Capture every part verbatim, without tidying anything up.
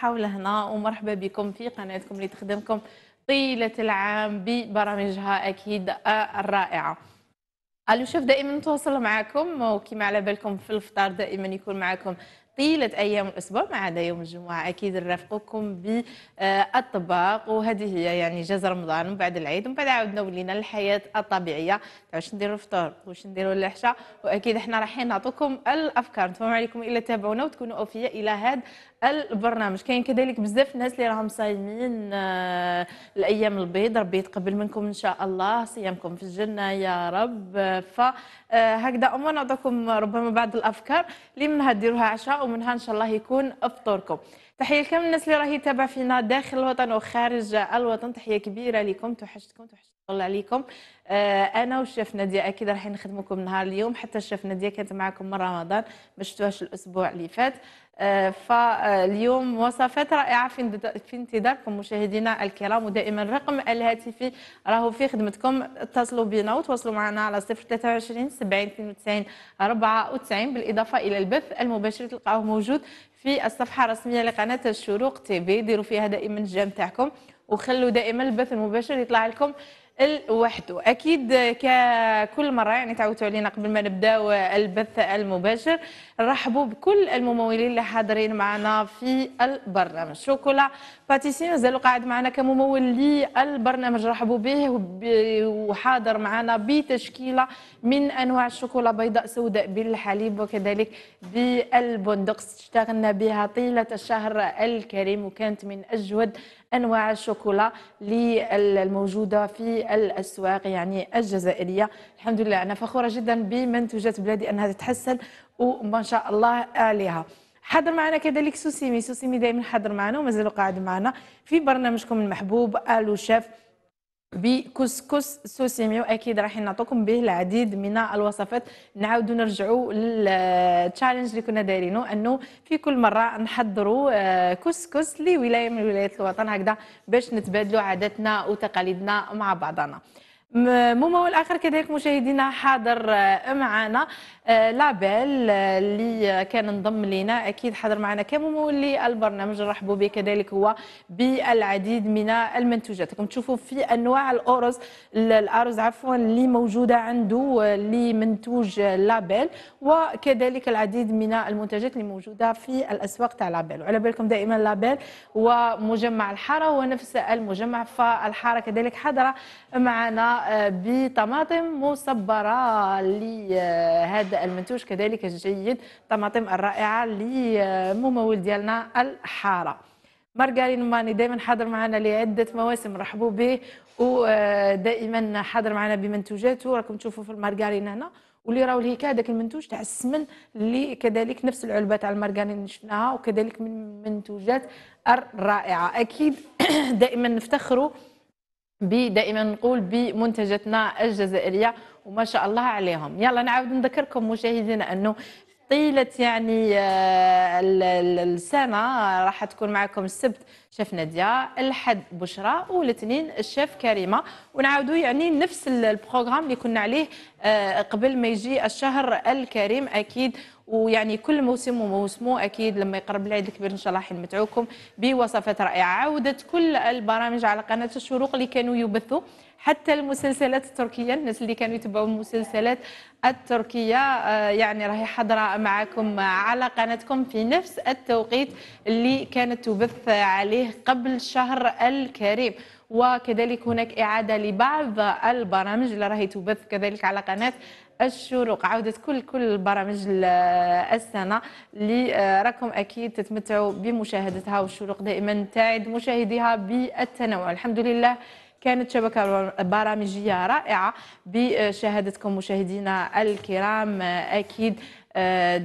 حول هنا ومرحبا بكم في قناتكم اللي تخدمكم طيلة العام ببرامجها أكيد الرائعة. الوشيف دائما نتواصل معكم، وكما على بالكم في الفطار دائما يكون معكم طيلة أيام الأسبوع ما عدا يوم الجمعة، أكيد نرافقكم بالطباق، وهذه هي يعني جزر رمضان ومن بعد العيد ومن بعد عاودنا ولينا الحياة الطبيعية، واش نديروا الفطور واش نديروا العشاء، وأكيد احنا رايحين نعطوكم الأفكار. نتمنى عليكم إلا تابعونا وتكونوا أوفياء إلى هذا البرنامج. كاين كذلك بزاف الناس اللي راهم صايمين الأيام البيض، ربي يتقبل منكم إن شاء الله صيامكم في الجنة يا رب. فهكذا أمور نعطوكم ربما بعض الأفكار اللي منها ديروها عشاء ومنها ان شاء الله يكون افطوركم. تحيه لكم الناس اللي راهي تابع فينا داخل الوطن وخارج الوطن، تحيه كبيره لكم، توحشتكم توحشت الله عليكم. آه انا والشيف ناديه اكيد راح نخدمكم نهار اليوم، حتى الشيف ناديه كانت معكم من رمضان ما شفتوهاش الاسبوع اللي فات. آه فاليوم وصفات رائعه في في انتظاركم مشاهدينا الكرام، ودائما الرقم الهاتفي راهو في خدمتكم، اتصلوا بنا وتواصلوا معنا على صفر ثلاثة وعشرين سبعين اثنين وتسعين أربعة وتسعين. بالاضافه الى البث المباشر تلقاوه موجود في الصفحه الرسميه لقناه الشروق تي في، ديروا فيها دائما الجيم تاعكم وخلوا دائما البث المباشر يطلع لكم لوحده. اكيد ككل مره يعني تعودتوا علينا قبل ما نبداو البث المباشر، نرحبوا بكل الممولين اللي حاضرين معنا في البرنامج. شوكولا باتيسي مازالوا قاعد معنا كممول للبرنامج، رحبوا به وحاضر معنا بتشكيله من انواع الشوكولا، بيضاء سوداء بالحليب وكذلك بالبندق، اشتغلنا بها طيله الشهر الكريم وكانت من اجود انواع الشوكولا الموجوده في الاسواق يعني الجزائريه. الحمد لله انا فخوره جدا بمنتوجات بلادي انها تتحسن وما شاء الله عليها. حاضر معنا كذلك سوسيمي، سوسيمي دائما حاضر معنا ومازالوا قاعد معنا في برنامجكم المحبوب الو شيف بكسكس سوسيمي، واكيد راح نعطوكم به العديد من الوصفات. نعاودو نرجعوا للتشالنج اللي كنا دايرينه انه في كل مره نحضروا كسكس لولايه من ولايات الوطن، هكذا باش نتبادلوا عاداتنا وتقاليدنا مع بعضنا. ممول اخر كذلك مشاهدينا حاضر معنا لابيل اللي كان انضم لنا، اكيد حاضر معنا كممول للبرنامج، نرحبوا به كذلك هو بالعديد من المنتوجات. راكم تشوفوا في انواع الارز الارز عفوا اللي موجوده عنده اللي منتوج لابيل، وكذلك العديد من المنتجات اللي موجوده في الاسواق تاع لابيل. وعلى بالكم دائما لابيل ومجمع الحاره ونفس المجمع، فالحاره كذلك حاضره معنا بطماطم مصبرة لهذا المنتوج، كذلك الجيد طماطم الرائعة لممول ديالنا الحارة. مارغارين ماني دائما حاضر معنا لعدة مواسم، رحبوا به ودائما حاضر معنا بمنتوجاته. راكم تشوفوا في المارغارين هنا واللي راهو الهيكا هذاك المنتوج تاع السمن اللي كذلك نفس العلبه تاع المارغرين اللي شفناها، وكذلك من المنتوجات الرائعة. أكيد دائما نفتخروا دائما نقول بمنتجاتنا الجزائريه وما شاء الله عليهم. يلا نعاود نذكركم مشاهدينا انه طيله يعني السنه راح تكون معكم السبت شيف ناديه، الحد بشرى، والاثنين الشيف كريمه، ونعاودوا يعني نفس البروغرام اللي كنا عليه قبل ما يجي الشهر الكريم اكيد. ويعني كل موسم وموسمه اكيد لما يقرب العيد الكبير ان شاء الله حنمتعوكم بوصفات رائعه. عوده كل البرامج على قناه الشروق اللي كانوا يبثوا حتى المسلسلات التركيه، الناس اللي كانوا يتبعوا المسلسلات التركيه يعني راهي حاضره معكم على قناتكم في نفس التوقيت اللي كانت تبث عليه قبل شهر الكريم، وكذلك هناك اعاده لبعض البرامج اللي راهي تبث كذلك على قناه الشروق. عودة كل كل برامج السنة اللي راكم أكيد تتمتعوا بمشاهدتها، والشروق دائما تعد مشاهديها بالتنوع. الحمد لله كانت شبكة برامجية رائعة بشهادتكم مشاهدينا الكرام، أكيد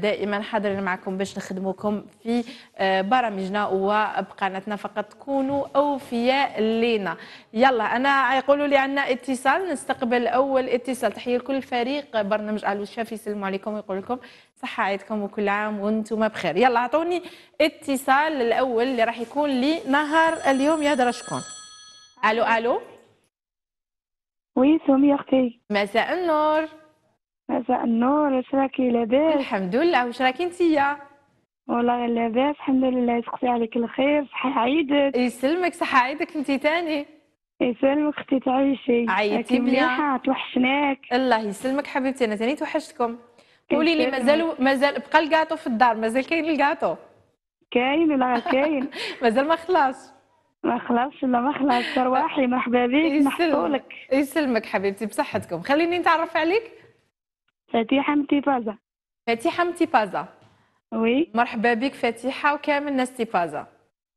دائما حاضرين معكم باش نخدموكم في برامجنا وبقناتنا، فقط تكونوا اوفياء لينا. يلا انا يقولوا لي عندنا اتصال، نستقبل اول اتصال. تحيه لكل فريق برنامج الو شيف، يسلموا عليكم ويقول لكم صحه عيدكم وكل عام وانتم بخير. يلا اعطوني اتصال الاول اللي راح يكون لي نهار اليوم، يهدر شكون؟ الو الو. وي سميه اختي. مساء النور. مساء النور، واش راكي لاباس؟ الحمد لله، واش راكي نتيا؟ والله لاباس الحمد لله. يسقسي عليك الخير. صحيح عيدك. يسلمك. صحة عيدك انتي تاني. يسلمك اختي تعيشي. عيطتي مليحة. توحشناك. الله يسلمك حبيبتي، انا تاني توحشتكم. قولي لي مازالوا مازال بقى الكاطو في الدار؟ مازال كاين الكاطو؟ كاين ولا كاين؟ مازال ما خلاص ما خلاصش لا ما خلاصش. رواحي مرحبا بك. محطولك. يسلمك حبيبتي بصحتكم. خليني نتعرف عليك. فاتحة متي بازا. فاتحة متي بازا. وي مرحبا بك فاتحة وكامل الناس تي بازا.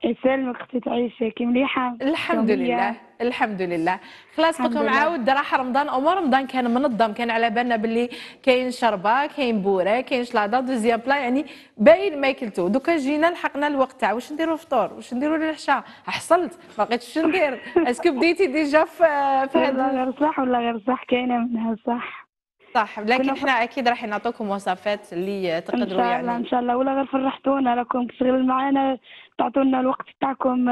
يسلمك اختي تعيشي. كي مليحة؟ الحمد لله الحمد لله. خلاص قلت لكم عاود راح رمضان. امور رمضان كان منظم، كان على بالنا باللي كاين شربه كاين بوره كاين شلاضه دوزيام بلا، يعني باين ما كلتو. دوكا جينا لحقنا الوقت تاع واش نديروا الفطور واش نديروا العشاء. حصلت ما بقيتش ندير. اسكو بديتي ديجا في هذا؟ غير صح ولا غير صح كاينه منها صح صح، لكن احنا اكيد راح نعطوكم وصفات اللي تقدروا يعني ان شاء الله ان شاء الله. ولا غير فرحتونا راكم تشغلوا معنا تعطونا الوقت تاعكم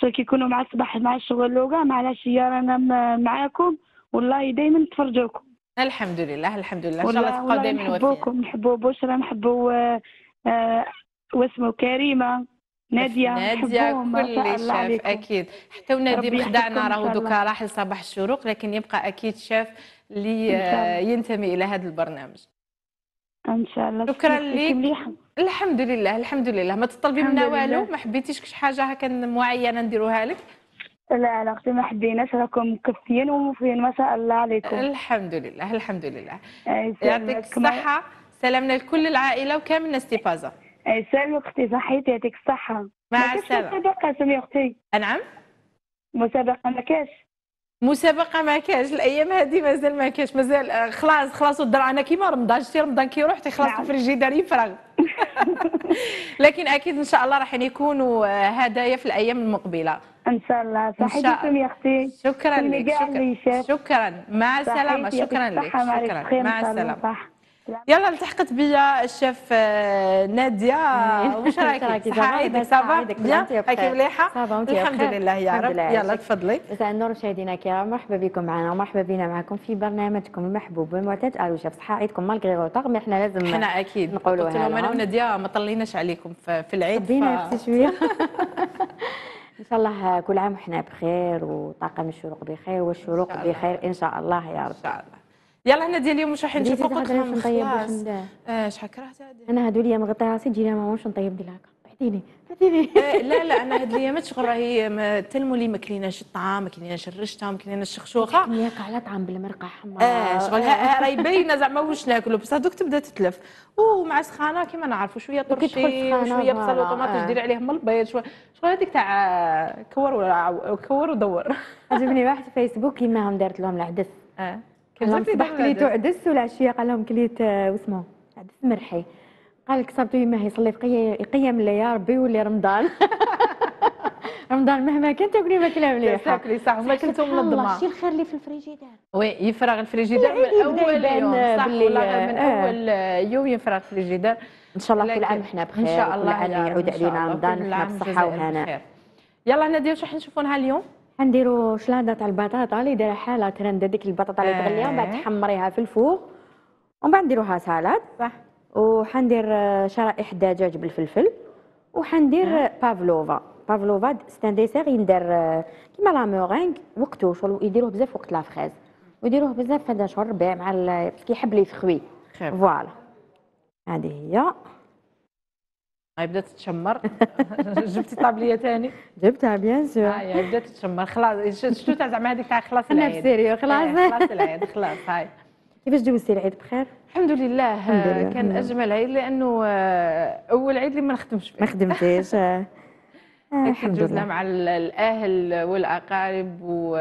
كي كيكونوا مع الصباح مع الشغل وكاع مع العشيه رانا معاكم والله دائما نتفرجوكم. الحمد لله الحمد لله. ان شاء الله تبقاو دائما وفيين. نحبوكم نحبوا بشرى نحبوا واسمو كريمه ناديه نحبوهم كل شاف اكيد. حتى ونادي خدعنا راهو دوكا راح لصباح الشروق، لكن يبقى اكيد شاف اللي ينتمي الى هذا البرنامج ان شاء الله. شكرا لك. الحمد لله الحمد لله. ما تطلبي منا والو؟ ما حبيتيش كش حاجه هكا معينه نديروها لك؟ لا لا اختي ما حبيناش، راكم مكفيين وموفيين ما شاء الله عليكم. الحمد لله الحمد لله. يعطيك الصحه. سلامنا لكل العائله وكامل الناس تي بازا. يسلمك اختي صحيتي. يعطيك الصحه. مع السلامه. مسابقه سميه اختي. انعم مسابقه ما كاش. مسابقه ما كاش الايام هذه مازال ما كاش مازال. خلاص خلاص الدرعه انا كيما رمضان شتي رمضان كي يروح تخلص الفريجيدار يفرغ. لكن اكيد ان شاء الله راح يكونوا هدايا في الايام المقبله ان شاء الله. صحتكم يا اختي. شكرا لك. شكرا. شكرا مع السلامه. شكرا لك. شكرا مع السلامه. يلا التحقت بيا الشيف ناديه. واش راكي؟ صحه عيدك صافا بيان؟ راكي مليحه؟ الحمد لله يا رب. يلا تفضلي. مساء النور مشاهدينا الكرام، مرحبا بكم معنا ومرحبا بنا معكم في برنامجكم المحبوب والمعتاد الو شيف. صحه عيدكم مالغري روطار، مي حنا لازم حنا اكيد نقولوها لكم. قلت لهم انا وناديه ما طليناش عليكم في العيد خدينا نفس شويه. ان شاء الله كل عام وحنا بخير وطاقم الشروق بخير والشروق بخير ان شاء الله يا رب. ان شاء الله. يلا هنا ديال اليوم واش راح نشوفوا قطهم خلاص. اه شحال كرهت هذه انا هذو ليا مغطي راسي تجي لي ماما واش نطيب ديال هكا بعديني بعديني. لا لا انا هاد الايامات شغل راهي تلمولي ما كليناش الطعام ما كليناش الرشته ما كليناش الشخشوخه. ياك على طعام بالمرقه حمراء. اه شغل راهي باينه زعما واش ناكلوا بصح دوك تبدا تتلف ومع سخانه كما نعرفوا شويه طرشي وشويه بصل وطوماطيش ديري عليهم البيض شويه شغل هذيك تاع كور وكور ودور. عجبني واحد فيسبوك كيما هم دارت لهم العدس. اه الصباح كليتو عدس والعشيه قال لهم كليت واسمو عدس مرحي قال لك صابتو يما يصلي في قيام الله يا ربي ولي رمضان. رمضان مهما كان تاكلي ماكله مليحه تاكلي صح وما كنتو منظمه. شتي الخير اللي في الفريجيدار وي يفرغ الفريجيدار من اول يوم صح والله من اول يوم يفرغ الفريجيدار ان شاء الله. كل عام حنا بخير ان شاء الله يعود علينا رمضان وحنا بصحه وهناء. يلا هنا ديال واش نشوفوا نهار اليوم نديرو شلاضه تاع البطاطا اللي دايره حاله ترند هذيك البطاطا اللي تغليها ومن بعد تحمريها في الفوق ومن بعد نديروها سلطه صح. وحندير شرائح دجاج بالفلفل وحندير بافلوفا. بافلوفا سي ان ديسير يندار كيما لا مورينغ وقتو شغل يديروه بزاف وقت لا فريز ويديروه بزاف في هذا شهر ربيع مع باسكو يحب لي فخوي فوالا. هذه هي هاي بدات تتشمر. جبتي طابليه ثاني؟ جبتها بيان سور. هاي بدات تتشمر خلاص شفتو تاع زعما هذيك تاع خلاص العيد. انا سيريو خلاص خلاص العيد خلاص. هاي كيفاش دوزتي العيد بخير؟ الحمد لله كان اجمل عيد لانه اول عيد اللي ما نخدمش فيه. ما خدمتيش. الحمد لله دوزنا مع الاهل والاقارب و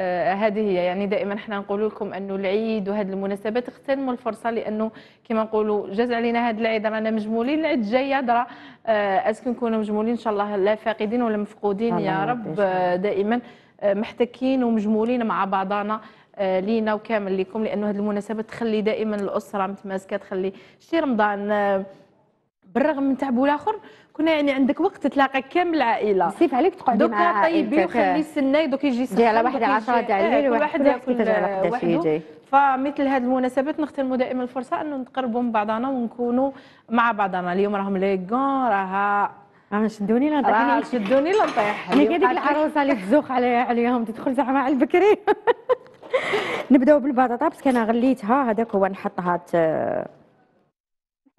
آه هذه هي يعني دائما حنا نقول لكم انه العيد وهذه المناسبات اغتنموا الفرصه لانه كما نقولوا جاز علينا هذا العيد رانا مجمولين. العيد الجاي هضره آه اسكن نكونوا مجمولين ان شاء الله لا فاقدين ولا مفقودين يا رب. دائما آه محتكين ومجمولين مع بعضنا آه لينا وكامل لكم لانه هذه المناسبه تخلي دائما الاسره متماسكه تخلي شتي رمضان آه بالرغم من تعب الاخر كنا يعني عندك وقت تلاقى كامل العائله. سيف عليك تقعدي مع عائلتك. دوكا طيبي وخلي السناي دوك يجي يسخن. على واحد عشرة تاع الليل وواحد ياكل على قداش يجي. فمثل هذه المناسبات نغتنموا دائما الفرصه انه نتقربوا من بعضنا ونكونوا مع بعضنا. اليوم راهم ليكون راها راه شدوني لا نطيح شدوني لا نطيح. هي هذيك العروسه اللي تزوخ عليها عليهم تدخل زعما على البكري. نبداو بالبطاطا باسكو انا غليتها هذاك هو نحطها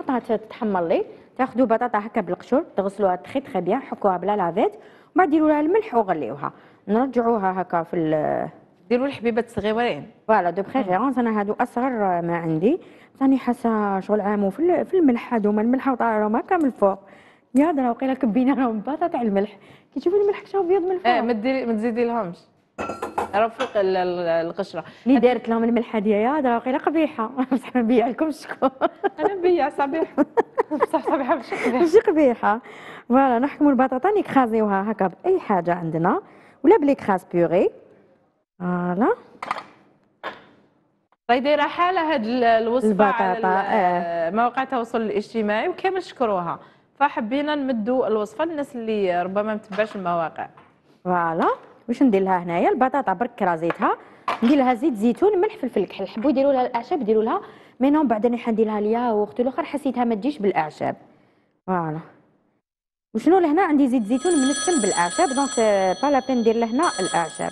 نحطها تتحمر لي. تاخذوا بطاطا هكا بالقشور تغسلوها تخي تخي بيان حكوها بلا لافيت ومن بعد ديروا لها الملح وغليوها نرجعوها هكا في ال ديروا الحبيبات صغيورين فوالا دو بريفيرونس. انا هادو اصغر ما عندي راني حاسه شغل عامو في في الملح هادوما الملح وطايرهم هكا من الفوق يا درا وقيله كبينا راهم بطاطا تاع الملح كي تشوفي الملح كشاف ابيض من الفوق. اه ما ديري ما تزيدي لهمش راه فوق القشره اللي دارت لهم الملح هاديه يا درا وقيله قبيحه بصح ما نبيع لكم شكون انا نبيع صبيح بصح صبيحه ماشي قبيحه. فوالا نحكموا البطاطا نكخازيوها هكا باي حاجه عندنا ولا بلي كخاز بيغي فوالا. راهي دايره حاله هاد الوصفه على مواقع التواصل الاجتماعي وكامل شكروها فحبينا نمدوا الوصفه للناس اللي ربما متبعش المواقع. فوالا واش ندير لها هنايا البطاطا برك كرازيتها ندير لها زيت زيتون ملح فلفل كحل. حبوا يديروا لها الاعشاب ديروا لها مي نو بعد انا حندير لها ليا وقت الاخر حسيتها ما تجيش بالاعشاب. فوالا وشنو لهنا عندي زيت زيتون منسم بالاعشاب دونك با لابين ندير لهنا الاعشاب.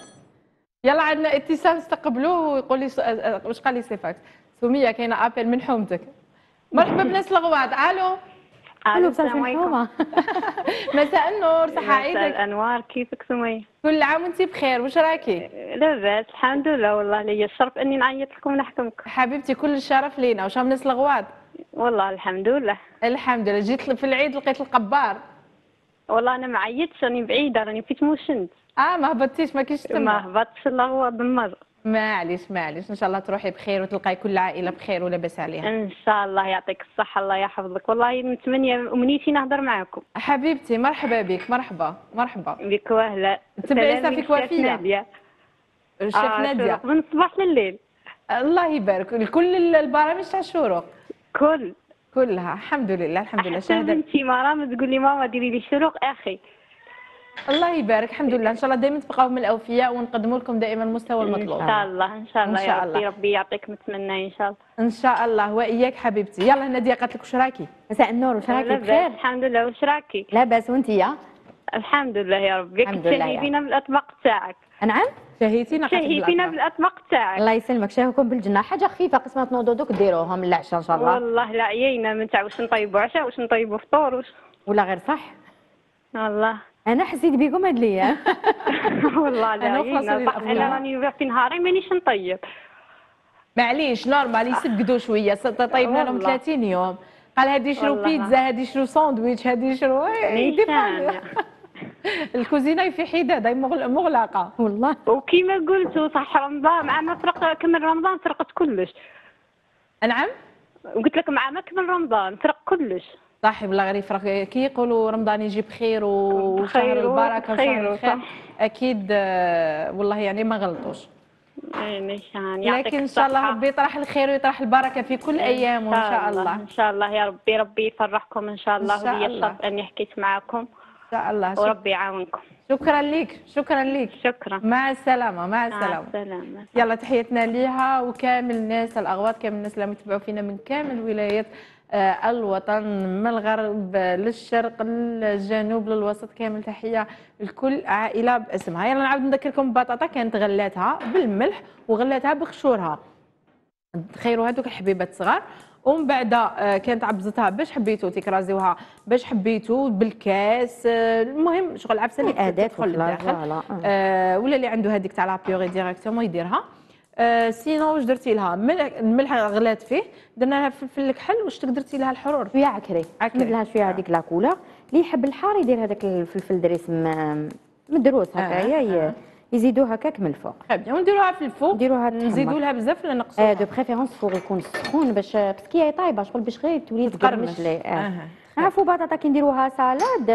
يلا عندنا اتصال استقبلوه ويقول لي واش قال لي صفاك سميه كاينه ابل من حومتك. مرحبا بناس الغواط. الو الو السلام عليكم. مساء النور صحه عيدك. مساء الانوار كيفك سميه؟ كل عام وانت بخير واش راكي؟ لاباس الحمد لله والله ليا الشرف اني نعيط لكم ونحكمك. حبيبتي كل الشرف لينا. واش راهم ناس الغواط؟ والله الحمد لله الحمد لله. جيت في العيد لقيت القبار. والله انا ما عيطتش راني بعيده راني في تموشنت. اه ما هبطتيش ما كاينش تما. ما هبطتش الله هو بالمر. معليش معليش ان شاء الله تروحي بخير وتلقاي كل عائله بخير ولاباس عليها ان شاء الله. يعطيك الصحه الله يحفظك. والله متمنيه امنيتي نهضر معاكم. حبيبتي مرحبا بك مرحبا مرحبا بك واهلا. تبعي صافي وفيه ناديه الشيف ناديه من الصباح لليل الله يبارك كل البرامج تاع الشروق كل كلها الحمد لله الحمد لله. شاهده بنتي مرام تقول لي ماما ديري لي شروق اخي الله يبارك الحمد لله. ان شاء الله دائما تبقاو من الاوفياء ونقدموا لكم دائما المستوى المطلوب ان شاء الله. ان شاء الله يا ربي ربي يعطيك متمنى ان شاء الله. ان شاء الله واياك حبيبتي. يلا ناديه قالت لك واش راكي؟ مساء النور واش راكي بخير؟ الحمد لله واش راكي؟ لاباس وانت يا؟ الحمد لله يا ربي. تشهيتينا بالاطباق تاعك. نعم شهيتينا شهيتينا بالاطباق تاعك الله يسلمك. شاهوكم بالجنه حاجه خفيفه قسمه نوضو دوك ديروهم للعشاء ان شاء الله. والله لا عيينا من تاع واش نطيبوا عشاء واش نطيبوا فطور وش... ولا غير صح والله انا حسيت بكم هاد الايام. والله انا انا راني في نهاري مانيش نطيب معليش نورمال يسقدوا شويه طيبنا لهم ثلاثين يوم قال هادي شرو بيتزا هادي شرو ساندويتش هادي شرو الكوزينه في حداده مغلقه والله. وكيما قلتوا صح رمضان معنا فرق كمل رمضان فرقت كلش. نعم قلت لك معنا كمل رمضان فرق كلش صاحب الله غير يفرق كي يقولوا رمضان يجي بخير وشهر البركه وشهر الخير اكيد والله يعني ما غلطوش لكن ان شاء الله ربي يطرح الخير ويطرح البركه في كل ايام وان شاء الله. ان شاء الله يا ربي ربي يفرحكم ان شاء الله وهي الشرف اني حكيت معاكم ان شاء الله وربي يعاونكم. شكرا لك شكرا لك شكرا مع السلامه مع السلامه مع السلامه. يلا تحياتنا ليها وكامل الناس الاغواط كامل الناس اللي متبعوا فينا من كامل ولايات الوطن من الغرب للشرق للجنوب للوسط كامل تحيه لكل عائله باسمها. يلا نعاود نذكركم البطاطا كانت غلاتها بالملح وغلاتها بقشورها تخيروا هذوك الحبيبات الصغار ومن بعد كانت عبزتها باش حبيتو تكرازيوها باش حبيتو بالكاس المهم شغل عبسه اللي تدخل للداخل آه ولا اللي عنده هذيك تاع لا بيوري ديريكتومون يديرها. أه سينو واش درتي لها؟ الملح غلات فيه درنا لها فلفل كحل واش درتي لها الحرور؟ شويه عكري عكري درت لها شويه هذيك لاكولا اللي يحب الحار يدير هذاك الفلفل دريس مدروس هكا هي يزيدوه هكاك من الفوق. ونديروها في الفوق نديروها نزيدو لها بزاف ولا نقصوها؟ دو بريفيرونس الفوق يكون سخون باش باسكو هي طايبه شغل باش غير تولي تقرمش لي. نعرفوا بطاطا كي نديروها سالاد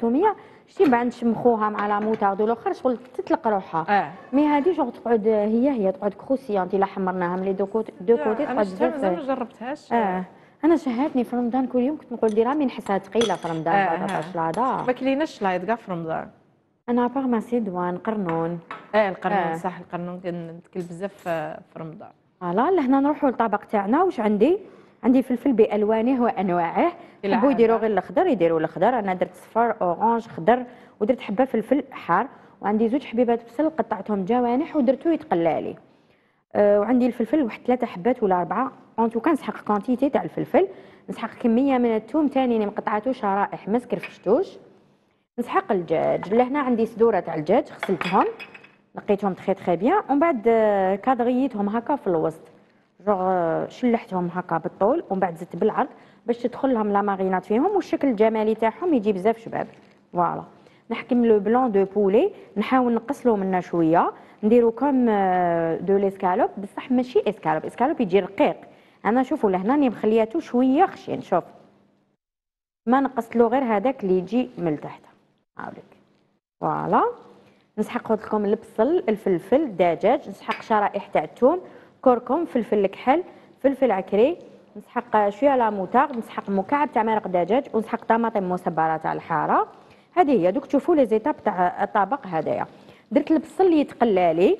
سميه شتي بعد نشمخوها مع لا موتارد والاخر شغل تتلق روحها آه. مي هادي شغل تقعد هي هي تقعد كروسيونتي الا حمرناها من لي دو كوتي دو كوتي تقعد بزاف. انا ما جربتهاش. اه انا شهاتني في رمضان كل يوم كنت نقول دي رامي نحسها ثقيله في رمضان هذاك العاده. ما كليناش لايط كاع في رمضان. انا باغ ما سيدوان قرنون. اه القرنون صح القرنون كنتكل بزاف في رمضان. فوالا لهنا نروحوا للطبق تاعنا. واش عندي؟ عندي فلفل بألوانه وأنواعه. يحبوا يديروا غير الأخضر يديروا الأخضر، أنا درت صفر أورانج خضر ودرت حبة فلفل حار، وعندي زوج حبيبات بصل قطعتهم جوانح ودرتو يتقلى لي. أه وعندي الفلفل واحد ثلاثة حبات ولا أربعة، أون توكا نسحق كونتيتي تاع الفلفل، نسحق كمية من الثوم تاني مقطعاتو شرائح ما سكرفشتوش، نسحق الدجاج. لهنا عندي صدورة تاع الدجاج غسلتهم نقيتهم تخي تخي بيان، ومن بعد كادغيتهم هكا في الوسط. جوغ شلحتهم هكا بالطول ومن بعد زدت بالعرض باش تدخل لهم لا مارينات فيهم والشكل الجمالي تاعهم يجي بزاف شباب. فوالا نحكم لو بلون دو بولي، نحاول نقصلو منه شويه، نديرو كوم دو ليسكالوب بصح ماشي اسكالوب، اسكالوب يجي رقيق. انا شوفوا لهنا راني مخلياتو شويه خشين، شوف ما نقصلو غير هذاك اللي يجي من تحت هاوليك. فوالا نسحق قلت لكم البصل الفلفل الدجاج، نسحق شرائح تاع الثوم كركم فلفل الكحل فلفل عكري، نسحق شويه لاموتار، نسحق مكعب تاع مرق دجاج ونسحق طماطم مصبره تاع الحاره. هذه هي دوك تشوفوا لي زيتاب تاع الطبق هذايا. درت البصل يتقلى لي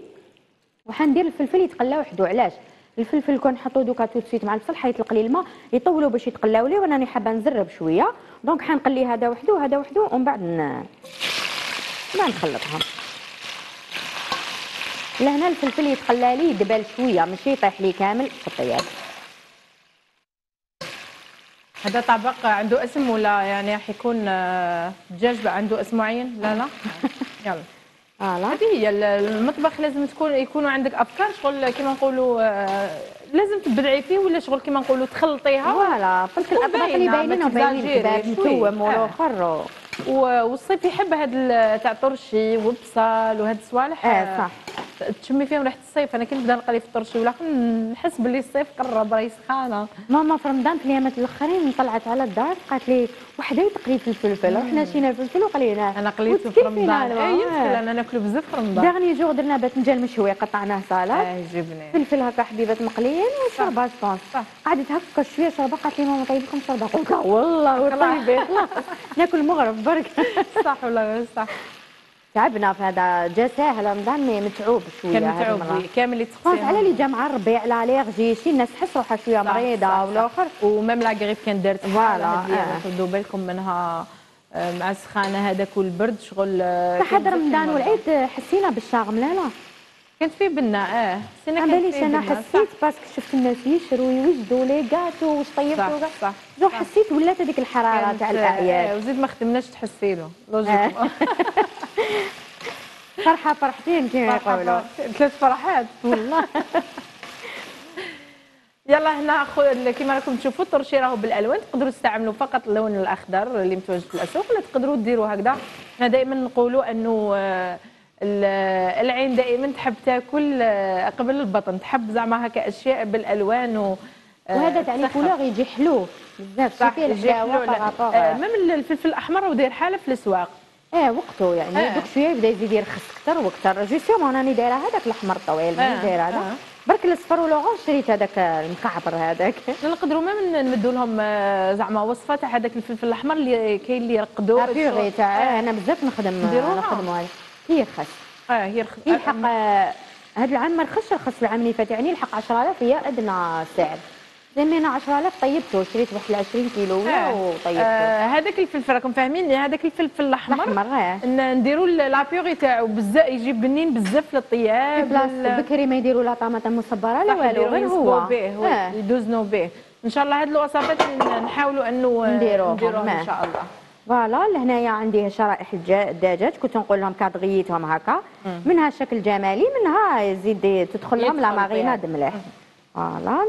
وحندير الفلفل يتقلى وحده. علاش الفلفل كون نحطو دوكا تو سويت مع البصل حيطلق لي الماء يطولوا باش يتقلاو لي، وانا راني حابه نزرب شويه دونك حنقلي هذا وحده وهذا وحده ومن بعد نخلطهم. لهنا الفلفل يتقلى لي يدبل شويه ماشي يطيح لي كامل في الطياب. هذا طبق عنده اسم ولا يعني راح يكون الدجاج عنده اسم معين؟ لا لا يلا فوالا هذه هي المطبخ. لازم تكون يكونوا عندك افكار شغل كيما نقولوا لازم تبدعي فيه ولا شغل كيما نقولوا تخلطيها. فوالا قلت الاطباق اللي باينين وباينين كباب متوم والاخر والصيف يحب هذا تاع طرشي وبصل وهاد الصوالح. اه صح تشمي فيهم ريحه الصيف. انا كي نبدا نقلي في الطرشي ولا نحس باللي الصيف قرب راهي سخانه. ماما في رمضان في اليامات الاخرين طلعت على الدار قالت لي وحده يتقلي في الفلفل، رحنا شينا الفلفل وقليناه. انا قليته في رمضان اي يمكن انا ناكلو بزاف في رمضان. داغني جوغ درنا باذنجان مشوي قطعناه سلطه اه جبناه فلفل هكا حبيبات مقليين وشربه صون. قعدت هكا شويه شربه قالت لي ماما طيب لكم شربه، قلت لها والله طيبه خلاص ناكل المغرب برك. صح ولا غير صح تعبنا في هذا. جا ساهل رمضان متعوب شويه، كان متعوب كامل اللي تخصيه على اللي جا مع الربيع الاليرجي شي الناس تحس روحها شويه مريضه والاخر ومام لا غريب كان دارت فوالا خذوا بالكم منها مع السخانه هذاك والبرد شغل. فحد رمضان والعيد حسينا بالشاغم لا لا كانت فيه بنا اه حسينا كان فيه بنا. انا حسيت باسكو شفت الناس يشروا يوجدوا لي كاطو واش طيبتوا كاع جو حسيت ولات هذيك الحراره تاع الاعياد وزيد ما خدمناش تحسي له لوجيك. فرحه فرحتين كما يقولوا ثلاث فرحات والله. يلا هنا كما راكم تشوفوا الطرشي راهو بالالوان، تقدروا تستعملوا فقط اللون الاخضر اللي متواجد في الاسواق ولا تقدروا ديروا هكذا. احنا دائما نقولوا انه العين دائما تحب تاكل قبل البطن، تحب زعما هكا اشياء بالالوان و وهذا تاع لي كولور يجي حلو بزاف شوفيه الحلاوه باغابوغ. ميم الفلفل الاحمر وداير حاله في الاسواق اه وقته يعني آه. دوك شويه يبدا يزيد يرخص اكثر واكثر. جوستومون راني دايره هذاك الاحمر الطويل راني دايره هذا آه. برك الاصفر والاورانج شريت هذاك المكعبر هذاك. نقدروا ما نمدوا لهم زعما وصفه تاع هذاك الفلفل الاحمر اللي كاين اللي يرقدوا البيغي تاع. انا بزاف نخدم نخدموا هذه هي رخص اه هي رخص يلحق هذا العام ما رخصش رخص العام اللي فات يعني يلحق عشرة آلاف هي ادنى سعر. لما انا عشرة آلاف طيبته شريت واحد العشرين كيلو وطيبته هذاك آه الفلفل راكم فاهمين هذاك الفلفل الاحمر نديروا لابيغي تاعو بزاف يجي بنين بزاف للطياب بلاصه بكري ما يديروا لا طماطم مصبره لا والو غير هو آه. يدوزنو به ان شاء الله. هاد الوصفات نحاولوا انه نديروهم ان شاء الله. فوالا لهنايا عندي شرائح الدجاج كنت نقول لهم كاد غيتهم هكا منها الشكل الجمالي منها يزيد تدخل لهم لا ماريناد مليح. فوالا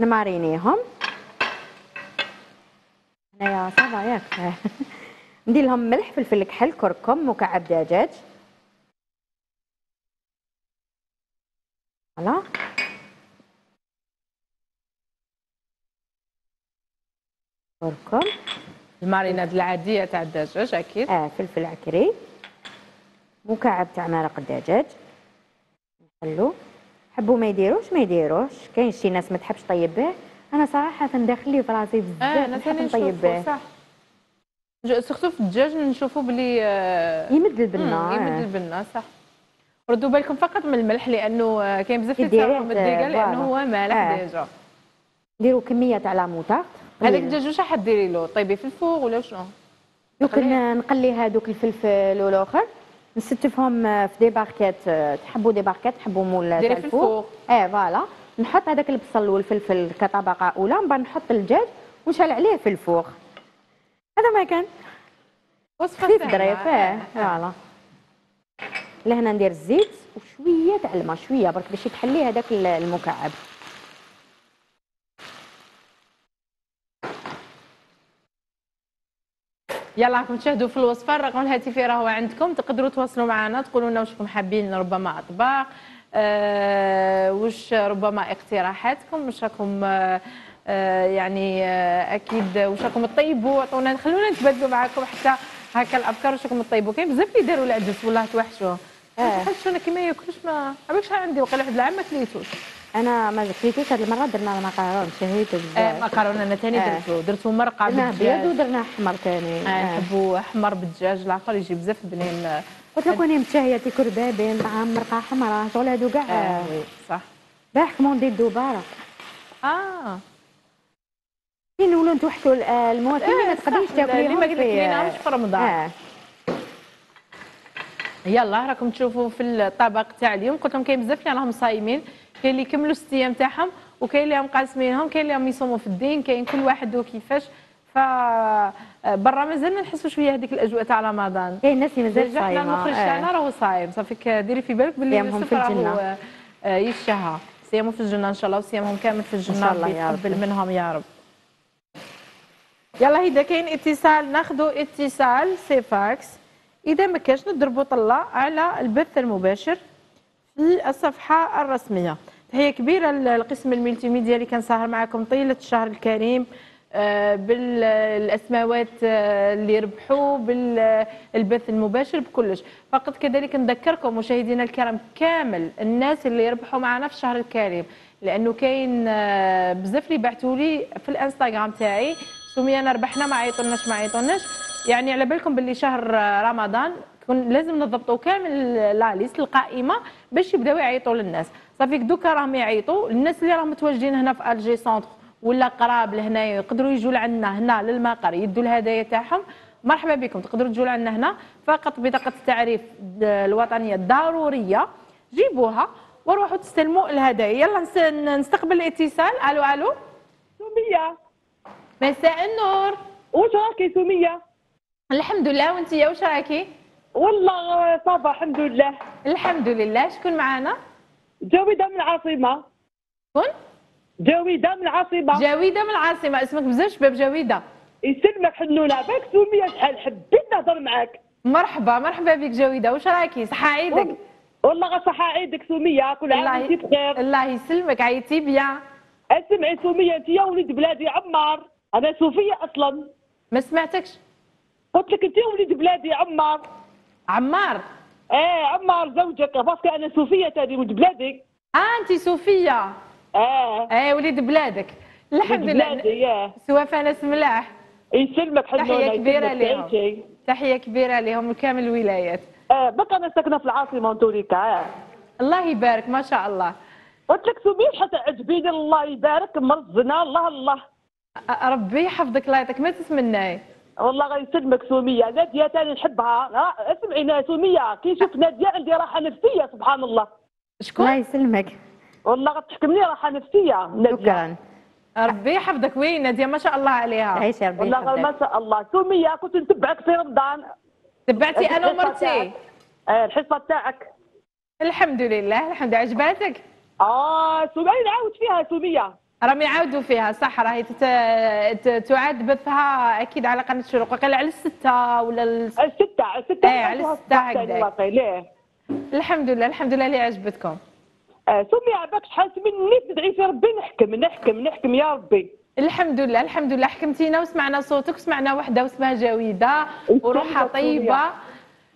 نمارينيهم هنايا صافا ياك. ندير لهم ملح فلفل كحل كركم مكعب دجاج. فوالا كركم الماريناد العاديه تاع الدجاج اكيد اه فلفل عكري مكعب تاع مرق الدجاج نخلو. حبوا ما يديروش ما يديروش كاين شي ناس ما تحبش طيب به انا صراحه داخلي في راسي بزاف نحب نطيب به. صح سخصو في الدجاج نشوفوا بلي يمد البنه يمد البنه صح. ردوا بالكم فقط من الملح لانه كاين بزاف اللي تاكلوا من الديكا لانه هو مالح آه. ديجا ديروا كميه تاع لا موطارد. هذاك الدجاج واش راح ديري له؟ طيبي في الفوق ولا شنو؟ دوك نقلي هذوك الفلفل والاخر نستفهم في دي باركات. تحبوا دي باركات تحبوا مول تاع الفوق اه فوالا. نحط هذاك البصل والفلفل كطبقه اولى من بعد نحط الدجاج ونشعل عليه في الفوق. هذا ما كان وصفه ظريفه فوالا. لهنا ندير الزيت وشويه تاع الماء شويه برك باش يتحلي هذاك المكعب. يلا راكم تشاهدوا في الوصفه، الرقم الهاتفي راهو عندكم، تقدروا تواصلوا معنا تقولوا لنا واش راكم حابين ربما اطباق أه واش ربما اقتراحاتكم واش راكم أه يعني أه اكيد واش راكم طيبوا. عطونا خلونا نتبادلوا معكم حتى هكا الافكار واش راكم طيبوا. كاين بزاف اللي داروا العدس والله توحشوه بحال شنو كيما ياكلوش ما عمرك شحال عندي وقال واحد العام ما كليتوش. انا ما زكيتيش هذه المره درنا المكرونه شهيت بزاف. المكرونه انا ثاني درتو درتو مرقه بالدجاج ودرنا حمر ثاني نحبوا حمر بالدجاج الاخر يجي بزاف بنين. قلت لك وانا متشهيه تيكل بابين مع مرقه حمراء شغل هادو كاع اه صح. باح كوموندي الدوباره اه كي نولوا نتوحشوا المواطنين ما تقدريش تاكليهم ما قلتليناهمش في رمضان. يلا راكم تشوفوا في الطبق تاع اليوم. قلت لكم كاين بزاف اللي راهم صايمين، كاين اللي كملوا ست ايام تاعهم، وكاين اللي راهم قاسمينهم، كاين اللي راهم يصوموا في الدين، كاين كل واحد وكيفاش. ف برا مازلنا نحسوا شويه هذيك الاجواء تاع رمضان. كاين الناس اللي مازال صايمه. المخرج تاعنا راهو صايم صافيك ديري في بالك باللي يوسف راهو يشهى صيامو في الجنه ان شاء الله، وصيامهم كامل في الجنه ان شاء الله يتقبل منهم يا رب. يلا هيدا كاين اتصال، ناخذوا اتصال سي فاكس. إذا ما كاش نضربوا طلة على البث المباشر في الصفحة الرسمية. تحية كبيرة للقسم الملتي ميديا اللي كان ساهر معكم طيلة الشهر الكريم بالأسماوات اللي ربحوا بالبث المباشر بكلش. فقط كذلك نذكركم مشاهدينا الكرام كامل الناس اللي ربحوا معنا في الشهر الكريم، لأنه كاين بزاف اللي بعثوا لي في الانستغرام تاعي سمية أنا ربحنا ما عيطولناش ما عيطولناش. يعني على بالكم باللي شهر رمضان كون لازم نضبطوا كامل لا ليست القائمه باش يبداو يعيطوا للناس صافيك. دوكا راهم يعيطوا الناس اللي راهم متواجدين هنا في الجي سونتر ولا قراب لهنايا يقدروا يجوا لعندنا هنا للمقر يدوا الهدايا تاعهم. مرحبا بكم، تقدروا تجوا لعندنا هنا فقط بطاقه التعريف الوطنيه الضروريه جيبوها وروحوا تستلموا الهدايا. يلا نستقبل الاتصال. الو الو سميه مساء النور. واش راكي سميه؟ الحمد لله وانتي واش راكي؟ والله صافا الحمد لله. الحمد لله. شكون معانا؟ جاويده من العاصمه. شكون؟ جاويده من العاصمه. جاويده من العاصمه اسمك بزاف شباب جاويده. يسلمك حنونه. باك سميه شحال حبيت نهضر معاك. مرحبا مرحبا بك جاويده واش راكي؟ صحه عيدك. والله غا صحه عيدك سميه كل عام وانت بخير. الله يسلمك عيتي بيا. اسمعي سميه انت يا وليد بلادي عمار. انا صوفيه اصلا. ما سمعتكش قلت لك انت وليد بلادي عمار. عمار؟ ايه عمار زوجك باسكو انا صوفيه تاني ولد بلادي. اه انت صوفيه؟ اه ايه وليد بلادك. الحمد لله. سوافانس ملاح. يسلمك حنونه. تحيه كبيره لهم. تحيه كبيره لهم كامل الولايات. اه بقى انا ساكنه في العاصمه نتوريكا. اه الله يبارك ما شاء الله. قلت لك سميه حتى عجبيني الله يبارك مرزنا الله الله. ربي يحفظك الله يعطيك ما تسمناي. والله غيسلمك سميه، ناديه تاني نحبها، اسمعينا سميه كي شفت ناديه عندي راحه نفسيه سبحان الله. شكون؟ الله يسلمك. والله غتحكمني راحه نفسيه ناديه. شكرا. ربي يحفظك وين ناديه ما شاء الله عليها. عايشه ربي يحفظك. والله ما شاء الله، سميه كنت نتبعك في رمضان. تبعتي انا ومرتي. اه الحصه تاعك. الحمد لله الحمد لله عجباتك. اه سميه نعاود فيها سميه. راهم يعاودوا فيها صح راهي تعاد بثها اكيد على قناه الشروق وقال على السته ولا السته السته ايه على السته هكذا. الحمد لله الحمد لله اللي عجبتكم. آه سمي عباك شحال تمنيت ندعي في ربي نحكم نحكم نحكم يا ربي. الحمد لله الحمد لله حكمتينا وسمعنا صوتك وسمعنا وحده واسمها جاويده وروحها طيبه.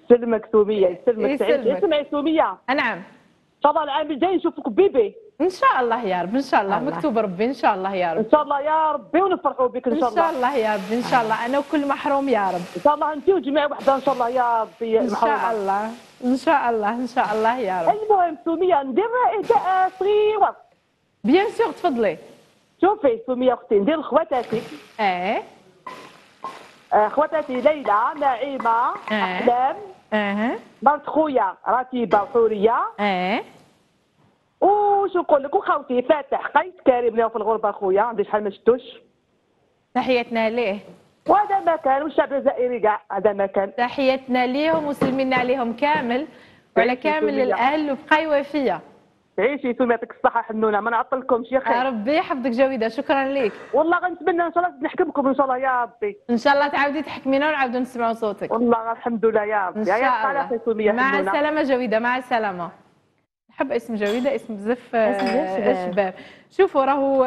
يسلمك سميه يسلمك سعيد. اسمعي سميه نعم ان شاء الله العام الجاي نشوفك بيبي. ان شاء الله يا رب، ان شاء الله, الله. مكتوب ربي ان شاء الله يا رب، ان شاء الله يا ربي ونفرحوا بك ان شاء الله، ان شاء الله يا رب، ان شاء الله انا وكل محروم يا رب، ان شاء الله انت وجميع وحده ان شاء الله يا ربي، ان شاء الله ان شاء الله ان شاء الله يا رب. المهم سميه ندير اهداء صغيره بيان سور. تفضلي. شوفي سميه اختي، ندير لخواتاتي اه خواتاتي ليلى، نعيمه، احلام، اها مرت خويا راتبه وحوريه، اه وش نقول لك، وخاوتي فاتح قيس كريم اللي هو في الغربه خويا، عندي شحال ما شفتوش، تحياتنا ليه، وهذا مكان والشعب الجزائري كاع هذا مكان، تحياتنا ليهم وسلمينا عليهم كامل وعلى كامل الاهل وبقاي وفيه. عيشي سميه يعطيك الصحه حنونه، ما نعطلكمش يا خير. ربي يحفظك جويده، شكرا ليك. والله غنتمنى ان شاء الله نحكمكم ان شاء الله يا ربي. ان شاء الله تعاودي تحكمينا ونعاودوا نسمعوا صوتك. والله الحمد لله يا ربي. ان شاء الله. مع السلامه جويده، مع السلامه. نحب اسم جويده، اسم بزاف شباب. شوفوا راهو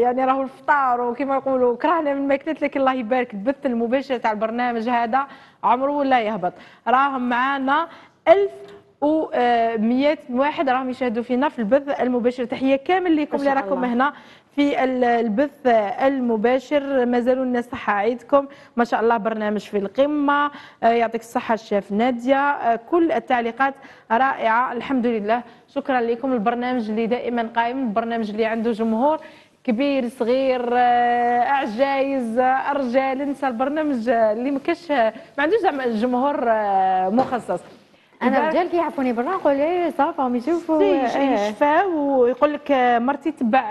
يعني راهو الفطار وكما يقولوا كرهنا من ما قلت لك الله يبارك، البث المباشر تاع البرنامج هذا عمره ولا يهبط، راهم معانا ألف ومئة واحد راهم يشاهدوا فينا في البث المباشر. تحيه كامل لكم اللي راكم هنا في البث المباشر، مازالوا لنا صحة عيدكم ما شاء الله، برنامج في القمة، يعطيك الصحة الشاف نادية، كل التعليقات رائعة الحمد لله، شكرا لكم. البرنامج اللي دائما قائم، البرنامج اللي عنده جمهور كبير صغير، أعجايز، أرجال، انسى البرنامج اللي مكاش ما عندوش جمهور مخصص. انا رجال كيعرفوني برا، نقول ايه صافا هم يشوفوا يشفاو ويقول لك مرتي تبع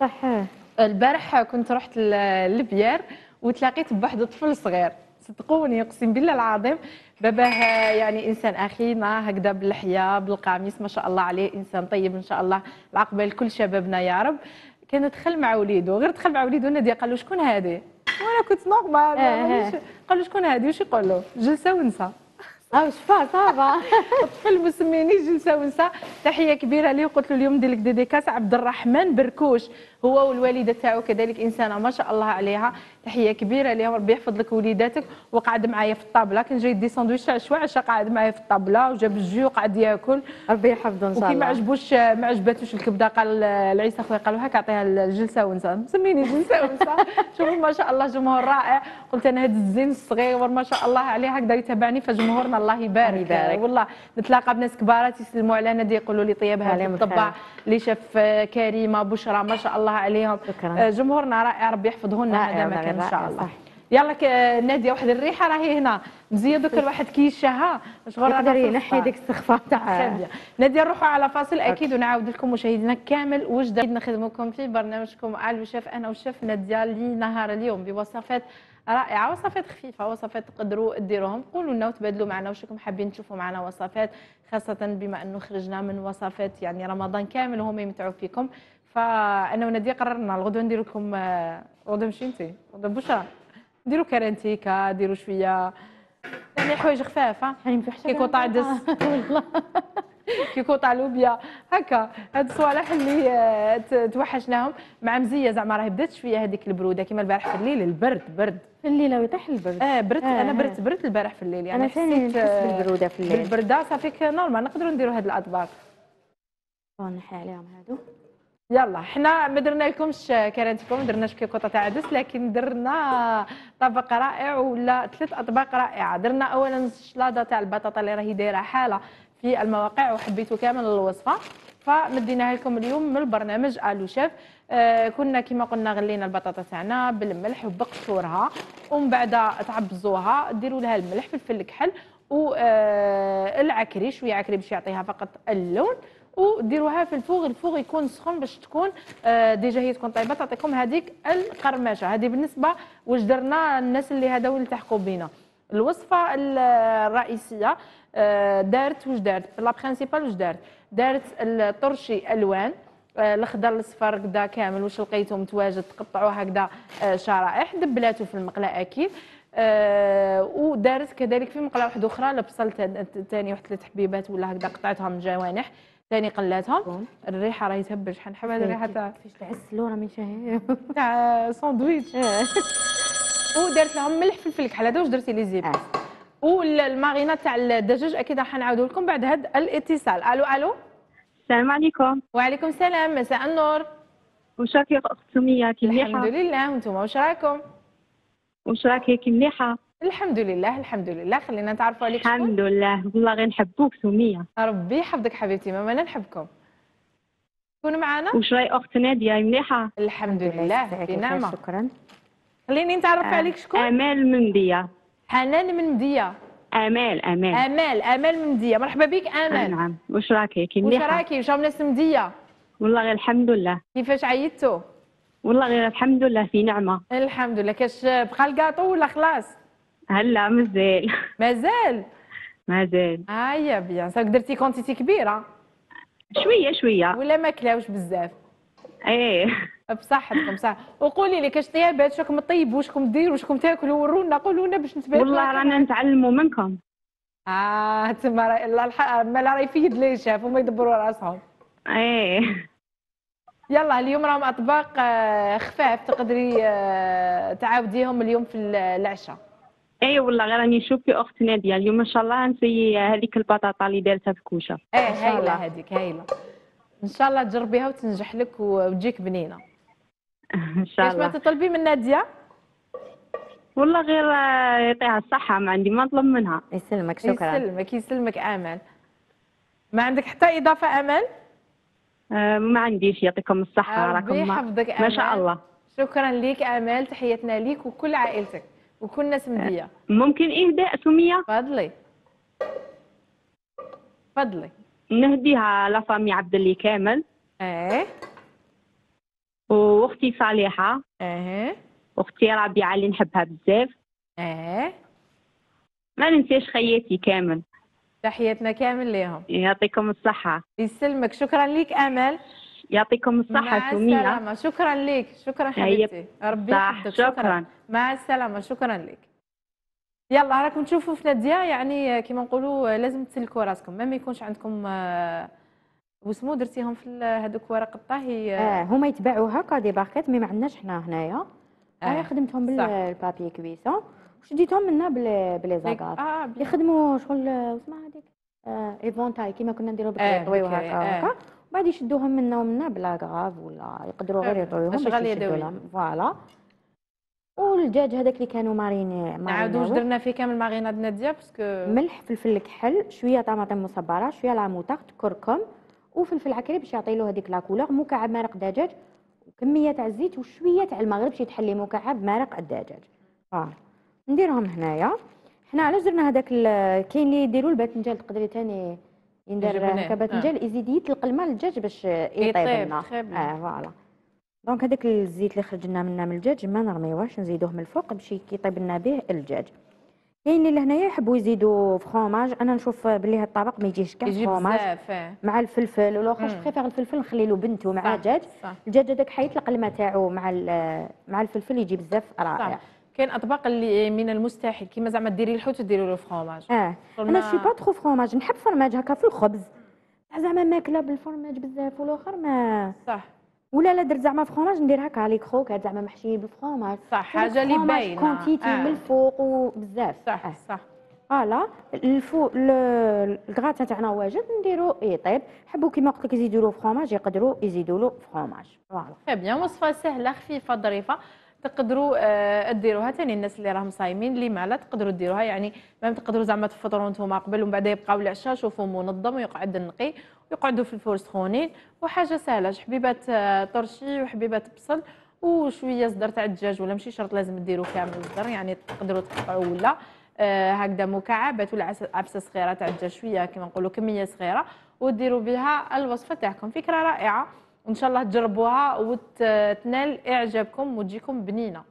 صحيح. البارح كنت رحت للبيار وتلاقيت بواحد طفل صغير، صدقوني اقسم بالله العظيم، باباه يعني انسان اخينا هكذا باللحيه بالقميص ما شاء الله عليه، انسان طيب ان شاء الله، العقبه لكل شبابنا يا رب. كان دخل مع وليده، غير دخل مع وليده ناديه قال له شكون هذه؟ وانا كنت نورمال آه. قال له شكون هذه؟ واش يقول له؟ جلسه ونسى. اه شفا صافا الطفل مسميني جلسه ونسى. تحيه كبيره ليه، قلت له اليوم ندير لك ديديكاس عبد الرحمن بركوش، هو والوالده تاعو كذلك انسانه ما شاء الله عليها، تحيه كبيره ليهم، ربي يحفظ لك وليداتك. وقعد معايا في الطابله، كان جاي يدي ساندويتش تاع الشواعش، قعد معايا في الطابله وجاب الجو وقعد ياكل، ربي يحفظه ان شاء الله. وكي ما عجبوش ما عجباتوش الكبده قال العيسى خويا قال له هاك عطيها الجلسه ونسى، مسميني جلسه ونسى. شوفوا ما شاء الله جمهور رائع، قلت انا هذا الزين الصغير ما شاء الله عليه هكذا يتابعني، فجمهورنا الله يبارك يبارك والله. نتلاقى بناس كبارات يسلموا على نادي يقولوا لي طيب هذه الطباع اللي شاف كريمه بشرى ما شاء الله عليهم، شكرا. جمهورنا رائع ربي يحفظه لنا هذا مكان ان شاء الله. يلا ناديه واحد الريحه راهي هنا مزيه، دوك الواحد كيشها شغل يقدر ينحي ديك السخفه تاع ناديه. نروحوا على فاصل اكيد ونعاود لكم مشاهدينا كامل واش نخدمكم في برنامجكم على الوشاف، انا والشاف ناديه لنهار اليوم بوصفات رائعه، وصفات خفيفه، وصفات تقدروا ديروهم، قولوا لنا وتبادلوا معنا واش راكم حابين تشوفوا معنا وصفات، خاصه بما انه خرجنا من وصفات يعني رمضان كامل وهم يمتعوا فيكم، فانا وناديه قررنا الغدوه ندير لكم، غدوه ماشي انت غدوه بشرى، ديروا كارانتيكا، ديروا شويه يعني حوايج خفافه، كيكو تاع دس والله كيكو تاع لوبيا هكا، هاد الصوالح اللي توحشناهم مع مزيه زعما راهي بدات شويه هذيك البروده كيما البارح في الليل، البرد برد في الليل ويطيح البرد اه برد آه انا برد برد البارح في الليل يعني انا ثاني نحس بالبروده في الليل، البرده صافيك نورمال نقدروا نديروا هاد الاطباق ونحي عليهم هادو. يلا حنا ما درنا لكمش كرانتيكو، ما درناش كيكوطه تاع عدس، لكن درنا طبق رائع ولا ثلاث اطباق رائعه. درنا اولا الشلاضه تاع البطاطا اللي راهي دايره حاله في المواقع وحبيتوا كامل الوصفه فمديناها لكم اليوم من البرنامج الو شيف. آه كنا كما قلنا غلينا البطاطا تاعنا بالملح وبقشورها ومن بعد تعبزوها، ديروا لها الملح فلفل الكحل والعكري، شويه عكري باش يعطيها فقط اللون، وديروها في الفوغ، الفوغ يكون سخون باش تكون ديجا هي تكون طيبه تعطيكم هذيك القرمشه. هذه بالنسبه واش درنا الناس اللي هذو التحقوا بينا. الوصفه الرئيسيه دارت واش دارت لا برينسيبال واش دارت، دارت الطرشي الوان الاخضر الاصفر كذا كامل واش لقيتو متواجد تقطعوه هكذا شرائح، دبلاتو في المقله اكيد، آه ودارت كذلك في مقله واحده اخرى البصل ثاني واحد ثلاث حبيبات ولا هكذا قطعتهم من جوانح ثاني قلاتهم. الريحه راهي تهبل، شحال نحب هذه الريحه تاع كيفاش تعس لورا من شهيه تاع ساندويتش. ودرت لهم ملح فلفل الكحل، هذا واش درتي لي زيب والمارينات تاع الدجاج اكيد راح نعاودوا لكم بعد هذا الاتصال. الو الو السلام عليكم. وعليكم السلام، مساء النور. واش راكي اخت سميه؟ كي مليحه الحمد لله، وانتم واش راكم؟ واش راكي؟ كي مليحه الحمد لله. الحمد لله، خلينا نتعرفوا عليك. الحمد لله، والله غير نحبوك سميه. ربي يحفظك حبيبتي ماما، انا نحبكم. كونوا معنا. واش راي اخت ناديه؟ مليحه الحمد لله بنعمه، شكرا. خليني نتعرف آه. عليك. شكون؟ امال من مديه. حنان من مديه. امال امال امال امال من مديه. مرحبا بك امال. آه نعم، واش راكي؟ كي مليحه. واش راكي؟ واش راهم ناس مديه؟ والله غير الحمد لله. كيفاش عيطتوا؟ والله غير الحمد لله في نعمه. الحمد لله. كاش بقى الكاطو ولا خلاص؟ هلا مازال مازال مازال. ها هي بيان صافي. درتي كونتيتي كبيره؟ شويه شويه. ولا ما كلاوش بزاف؟ ايه بصحتكم بصح. وقولي لي كاش طيابات؟ شكم طيبوا؟ شكم ديروا؟ شكم تاكلوا؟ ورونا قولوا لنا باش نتبارك. والله رانا نتعلموا منكم. اه تما ما لا راه يفيد لي شاف هما يدبروا راسهم. ايه يلا اليوم راهم اطباق خفاف تقدري تعاوديهم اليوم في العشاء. اي والله غير راني نشوف في اخت ناديه اليوم ان شاء الله نسيي هذيك البطاطا اللي دارتها في الكوشه. ايه هايله هذيك، هايله ان شاء الله تجربيها وتنجح لك وتجيك بنينه ان شاء الله. كاش ما تطلبي من ناديه؟ والله غير يعطيها الصحه، ما عندي ما نطلب منها. يسلمك شكرا. يسلمك يسلمك امل. ما عندك حتى اضافه امل؟ أه ما عنديش، يعطيكم الصحه. ربي يحفظك امل ما شاء الله. شكرا ليك امل، تحياتنا ليك وكل عائلتك وكل الناس مديه. ممكن اهداء سميه؟ تفضلي تفضلي. نهديها لفامي عبد اللي كامل. ايه. واختي صالحه. ايه. واختي ربيعه اللي نحبها بزاف. ايه. ما ننساش خياتي كامل. تحياتنا كامل ليهم. يعطيكم الصحه. يسلمك. شكرا ليك امل. يعطيكم الصحة سمية. مع السلامة، شكرا ليك، شكرا حبيبتي، ربي يحفظك، شكرا. شكرا. مع السلامة، شكرا ليك. يلا راكم تشوفوا في نادية يعني كما نقولوا لازم تسلكوا راسكم، ما ما يكونش عندكم آه وسمو درتيهم في هذوك ورق الطهي. آه. آه هما يتباعوها كادي باركيت، مي ما عندناش حنا هنايا. آه. أنا خدمتهم بالبابي كويسة وشديتهم منا بلي زاكار. آه يخدموا شغل وسمع هذيك آه ايفونتاي كما كنا نديروا بالطويو هكا هكا. بعد يشدوهم منا ومنا بلا كغاف ولا يقدروا غير يطويوهم اشغال يدويه فوالا. والدجاج هذاك اللي كانوا ماريني نعاودو واش درنا فيه كامل ماريناد ناديه باسكو ملح فلفل كحل شويه طماطم مصبره شويه لاموطاغ كركم وفلفل عكري باش يعطي له هذيك لاكولور. مكعب مرق دجاج وكميه تاع الزيت وشويه تاع الماء باش يتحلي مكعب مرق الدجاج. فوالا نديرهم هنايا. حنا علاش درنا هذاك كاين اللي يديروا الباذنجان تقدري ثاني يندير هكا باذنجان يزيد يطلق الماء للدجاج باش يطيب لنا. اه فوالا دونك هذاك الزيت اللي خرج لنا منه من الدجاج ما نرميوهش، نزيدوه من الفوق باش يطيب لنا به الدجاج. كاين اللي هنايا يحبوا يزيدوا فخوماج، انا نشوف باللي هذا الطبق ما يجيش كاع فخوماج مع الفلفل والاخر بريفير الفلفل نخلي له بنته مع الدجاج. الدجاج هذاك حيطلق الماء تاعو مع مع الفلفل يجي بزاف رائع. كاين اطباق اللي من المستحيل كيما زعما ديري الحوت وديري له فخوماج. اه انا شي با ترو فخوماج، نحب فرماج هكا في الخبز زعما ماكله بالفرماج بزاف والاخر ما صح. ولا لا درت زعما فخوماج ندير هكا لي كروكات زعما محشيين بالفخوماج صح، حاجه اللي باينه كونتيتي آه. من الفوق وبزاف صح آه. صح فوالا. الفوق الكغاتا تاعنا واجد نديرو يطيب. حبوا كيما قلت لك يزيدوا له فخوماج يقدروا يزيدوا له فخوماج. فوالا تري بيان، وصفه سهله خفيفه ظريفه تقدروا ديروها ثاني الناس اللي راهم صايمين اللي ما لا تقدروا ديروها يعني ما تقدروا زعما تفطروا نتوما قبل ومن بعد يبقاو العشاء شوفوا منظم ويقعد نقي ويقعدوا في الفرن سخونين وحاجه سهله حبيبات طرشي وحبيبات بصل وشويه صدر تاع الدجاج ولا ماشي شرط لازم ديروا كامل الصدر يعني تقدروا تقطعوا ولا هكذا مكعبات ولا عبسه صغيره تاع الدجاج شويه كما نقولوا كميه صغيره وديروا بها الوصفه تاعكم. فكره رائعه وان شاء الله تجربوها وتنال اعجابكم وتجيكم بنينه.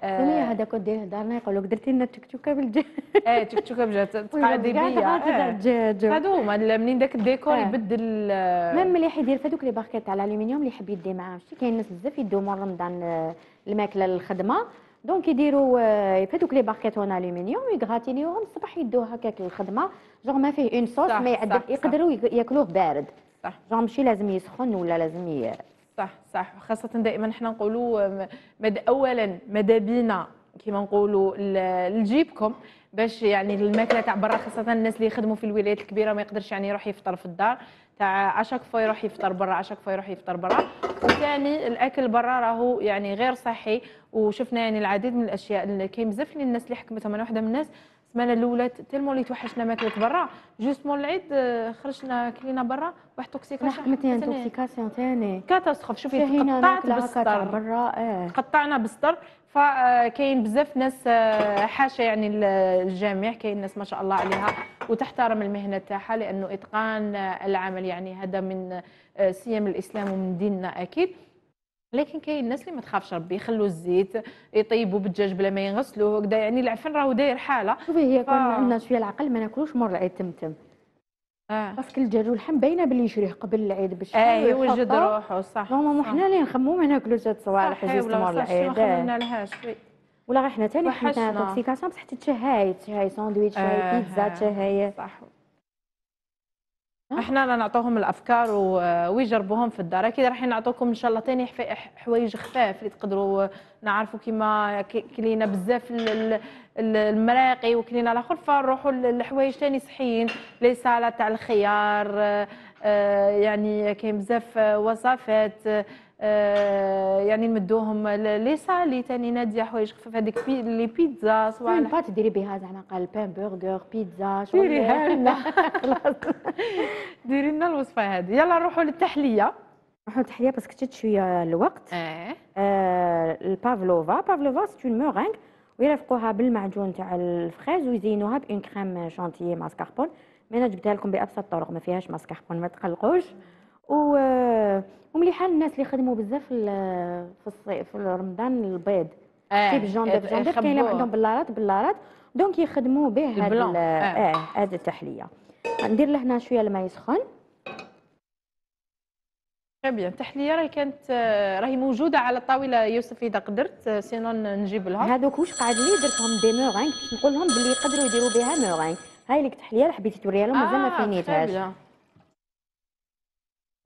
ثانيه هذاك دير دارنا يقول لك درتي لنا التكتوكه بالدجاج. اه التكتوكه بالدجاج تقعدي بيا هادو هما منين داك الديكور يبدل ميم مليح يدير في هذوك لي باركيت تاع الالومنيوم اللي يحب يدي معاهم. شتي كاين ناس بزاف يدو من رمضان الماكله للخدمه دونك يديروا في هذوك لي باركيت اون الومنيوم يغاتينيوهم الصباح يدوه هكاك للخدمه جوغ ما فيه اون صوص ما يقدروا ياكلوه بارد صح جون ماشي لازم يسخن ولا لازم ي... صح صح. خاصة دائما حنا نقولوا مد اولا ماذا بينا كيما نقولوا لجيبكم باش يعني الماكله تاع برا خاصة الناس اللي يخدموا في الولايات الكبيرة ما يقدرش يعني يروح يفطر في الدار تاع عشاك فيروح يفطر برا، عشاك فيروح يفطر برا. وثاني الاكل برا راهو يعني غير صحي، وشفنا يعني العديد من الاشياء اللي كاين بزاف لي الناس اللي حكمتهم. انا وحده من الناس السمانه الاولى تيلمون اللي توحشنا ماكله برا، جوستمون العيد خرجنا كلينا برا واحد توكسيكاسيون، حكمتين توكسيكاسيون ثاني كاتاستروف. شوفي تقطعت بالسطر برا، اه قطعنا بالسطر. فكاين بزاف ناس حاشا يعني الجميع، كاين ناس ما شاء الله عليها وتحترم المهنه تاعها، لانه اتقان العمل يعني هذا من سيم الاسلام ومن ديننا اكيد. لكن كاين الناس اللي ما تخافش ربي، يخلوا الزيت يطيبوا بالدجاج بلا ما يغسلوه هكذا، يعني العفن راهو داير حاله. شوفي هي كون عندنا شويه العقل ما ناكلوش مور العيد تمتم، اه باسكو الدجاج واللحم باينه باللي يشريه قبل العيد باش اه يوجد روحه. صح هما حنا اللي نخمو ما ناكلوش هاد الصوالح جوست مور العيد، صح ما خممنالهاش. ولا غير حنا ثاني حنا توكسيكاسيون بصح تتشهاي، تشهاي ساندويتش، تشهاي بيتزا، تشهاي. صح احنا نعطوهم الافكار ويجربوهم في الدار. اكيد راح نعطوكم ان شاء الله ثاني حوايج خفاف اللي تقدروا نعرفوا، كيما كلينا بزاف المراقي وكلينا الاخر، فنروحوا لحوايج ثاني صحيين، لي سالاد تاع الخيار، يعني كاين بزاف وصفات يعني نمدوهم لي سالي ثاني. ناديه حوايج خفاف هذيك بي لي بيتزا صوالح با تديري بها، زعما قال بان برجر بيتزا شغل ديريها لنا خلاص ديري لنا الوصفه هذه. يلا نروحوا للتحليه، نروحوا للتحليه باسكو تشد شويه الوقت. اه, آه البافلوفا، بافلوفا سي اون مورينغ، ويرافقوها بالمعجون تاع الفريز ويزينوها بون كريم شانتيي ماسكاربون. انا جبتها لكم بابسط الطرق، ما فيهاش ماسكاربون ما تقلقوش. و ومليحه الناس اللي خدموا بزاف في الصيف في رمضان البيض، كيف جونديف جونديف كاين عندهم بلارات بلارات، دونك يخدموا به هذا اه هذا التحليه. ندير لهنا شويه الماء يسخن. تري بيان، التحليه راهي كانت راهي موجوده على الطاوله يوسف اذا قدرت، سينون نجيب لهم هذوك. واش قاعد لي درتهم دي مورينغ باش نقول لهم باللي يقدروا يديروا بها مورينغ. هاي ليك التحليه اللي حبيتي توريها لهم مازال ما فينيتهاش.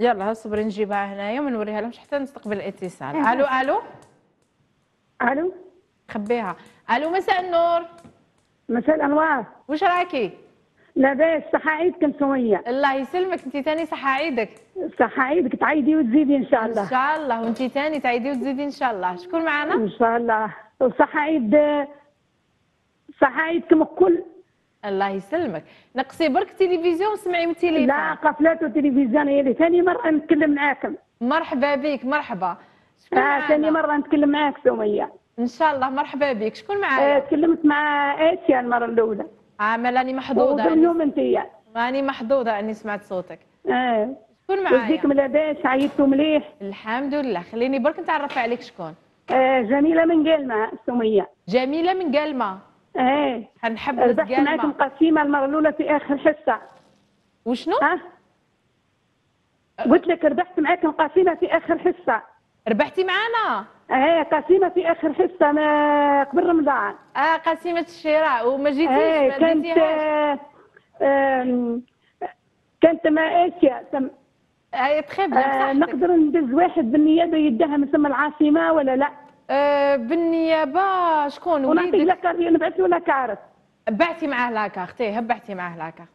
يلا ها صبري نجيبها هنايا وما نوريها لهمش حتى نستقبل الاتصال. الو الو الو خبيها. الو مساء النور. مساء الانوار، واش راكي؟ لاباس؟ صحه عيدكم سويه. الله يسلمك، انت ثاني صحه عيدك. صحه عيدك، تعيدي وتزيدي ان شاء الله. ان شاء الله، وانت ثاني تعيدي وتزيدي ان شاء الله. شكون معنا؟ ان شاء الله. وصحه عيد، صحه عيدكم الكل. الله يسلمك. نقصي برك تلفزيون، سمعي من التليفون. لا قفلات التلفزيون، هي اللي ثاني مرة نتكلم معاكم. مرحبا بك، مرحبا. شكون معاك؟ اه ثاني مرة نتكلم معاك سمية. إن شاء الله مرحبا بك، شكون معايا؟ آه تكلمت مع آسيا المرة الأولى. اه مالاني محظوظة. اليوم أنتيا. ماني محظوظة أني سمعت صوتك. اه. شكون معايا؟ وزيكم لاباس؟ عيطتوا مليح؟ الحمد لله. خليني برك نتعرف عليك شكون؟ آه جميلة من قالمة سمية. جميلة من قالمة. ايه حنحب ربحت معاكم قسيمه المره الاولى في اخر حصه. وشنو؟ ها؟ أه. قلت لك ربحت معاكم قسيمه في اخر حصه. ربحتي معانا؟ ايه قسيمه في اخر حصه ما قبل رمضان. اه قسيمه الشراء وما جيتيش. ايه كانت آه آه كانت مع اسيا. ايه تخي بيان. نقدر ندز واحد بالنيابه يدها من تما العاصمه ولا لا؟ أه بالنيابه شكون وليدك؟ ونعطيه لاكارت، نبعث له لاكارت. بعتي معاه لاكارت، ايه بعتي معاه لاكارت.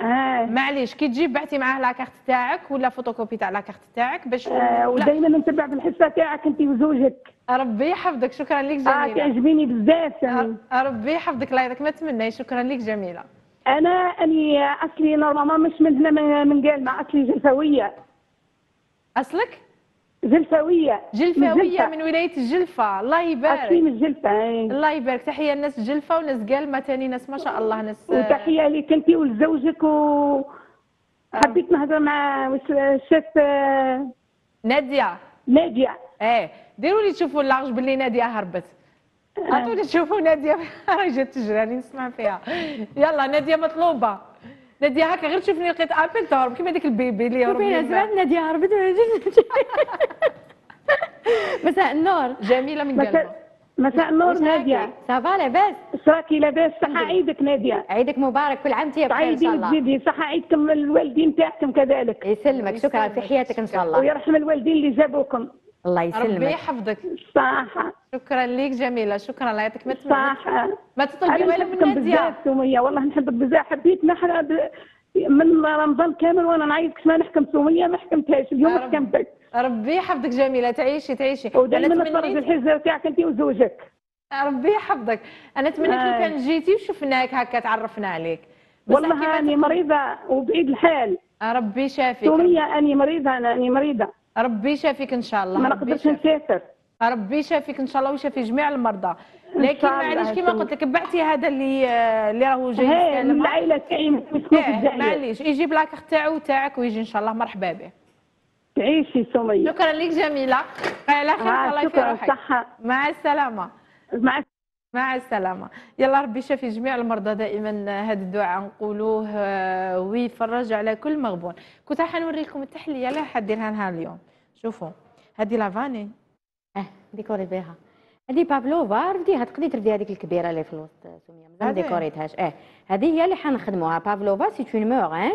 اه معليش كي تجي بعتي معاه لاكارت تاعك ولا فوتوكوبي تاع لاكارت تاعك باش. آه ودائما نتبع بالحصه تاعك انت وزوجك. ربي يحفظك، شكرا لك جميله. اه تعجبيني بزاف. ربي يحفظك الله يرضيك ما تمناي. شكرا لك جميله. انا اني اصلي نورمالمون مش من هنا من قالمه، اصلي جلفاويه. اصلك؟ جلفاوية. جلفاوية من, من ولاية الجلفة. الله يبارك. أصلي من الجلفة. الله يبارك، تحية لناس الجلفة وناس قالمة ثاني، ناس ما شاء الله ناس. وتحية ليك أنت ولزوجك. و حبيت نهضر مع الشيف نادية. نادية. إيه ديروا لي تشوفوا اللارج باللي نادية هربت. عطوني تشوفوا نادية راهي جات تجري راني نسمع فيها. يلا نادية مطلوبة. نادية هكا غير تشوفني لقيت ابل تهرب كيما ديك البيبي اللي هرب. شوفي زعما نادية هربت. مساء النور. جميلة من قلبك. مساء النور نادية. صافا لاباس؟ واش راكي لاباس؟ صحة عيدك نادية. عيدك مبارك، كل عام وانتي بخير ان شاء الله. تعيدي وتزيدي، صحة عيدكم للوالدين تاعكم كذلك. يسلمك، شكرا في حياتك ان شاء الله. ويرحم الوالدين اللي جابوكم. الله يسلمك. ربي يحفظك. صحة. شكرا ليك جميلة، شكرا الله يعطيك ما تمنى. صحة. ما تطلبي والو من نادية. والله نحبك بزاف، حبيت نحنا من رمضان كامل وانا نعيط كنت ما نحكم سوميه ما حكمتهاش، اليوم حكمتك. ربي يحفظك جميله، تعيشي تعيشي. ودائما نتفرج الحجره تاعك انت وزوجك. ربي يحفظك. انا تمنيت آه. لو كان جيتي وشفناك هكا تعرفنا عليك. والله اني مريضه وبعيد الحال. ربي يشافيك. سوميه اني مريضه، انا اني مريضه. ربي يشافيك ان شاء الله. ما نقدرش نسافر. ربي يشافيك ان شاء الله ويشافي جميع المرضى، لكن معليش كما قلت لك بعتي هذا اللي اللي راهو جاي يتكلم العائله تاعي معليش يجيب لاكخ تاعو وتاعك ويجي ان شاء الله. مرحبا به. تعيشي سميه. شكرا لك جميله، على خير الله يفي روحك. مع السلامه. مع مع السلامه. يلا ربي يشافي جميع المرضى دائما، هذا الدعاء نقولوه ويفرج على كل مغبون. كنت راح نوريكم التحليه اللي حديرها نهار اليوم، شوفوا هذه لافاني اه ديكوري بها، هذه بابلوفا رديها تقدري تبدي هذيك الكبيره اللي في الوسط سميه مازال ما ديكوريتهاش. اه هذه هي اللي حنخدموها بابلوفا سي اون مورينغ،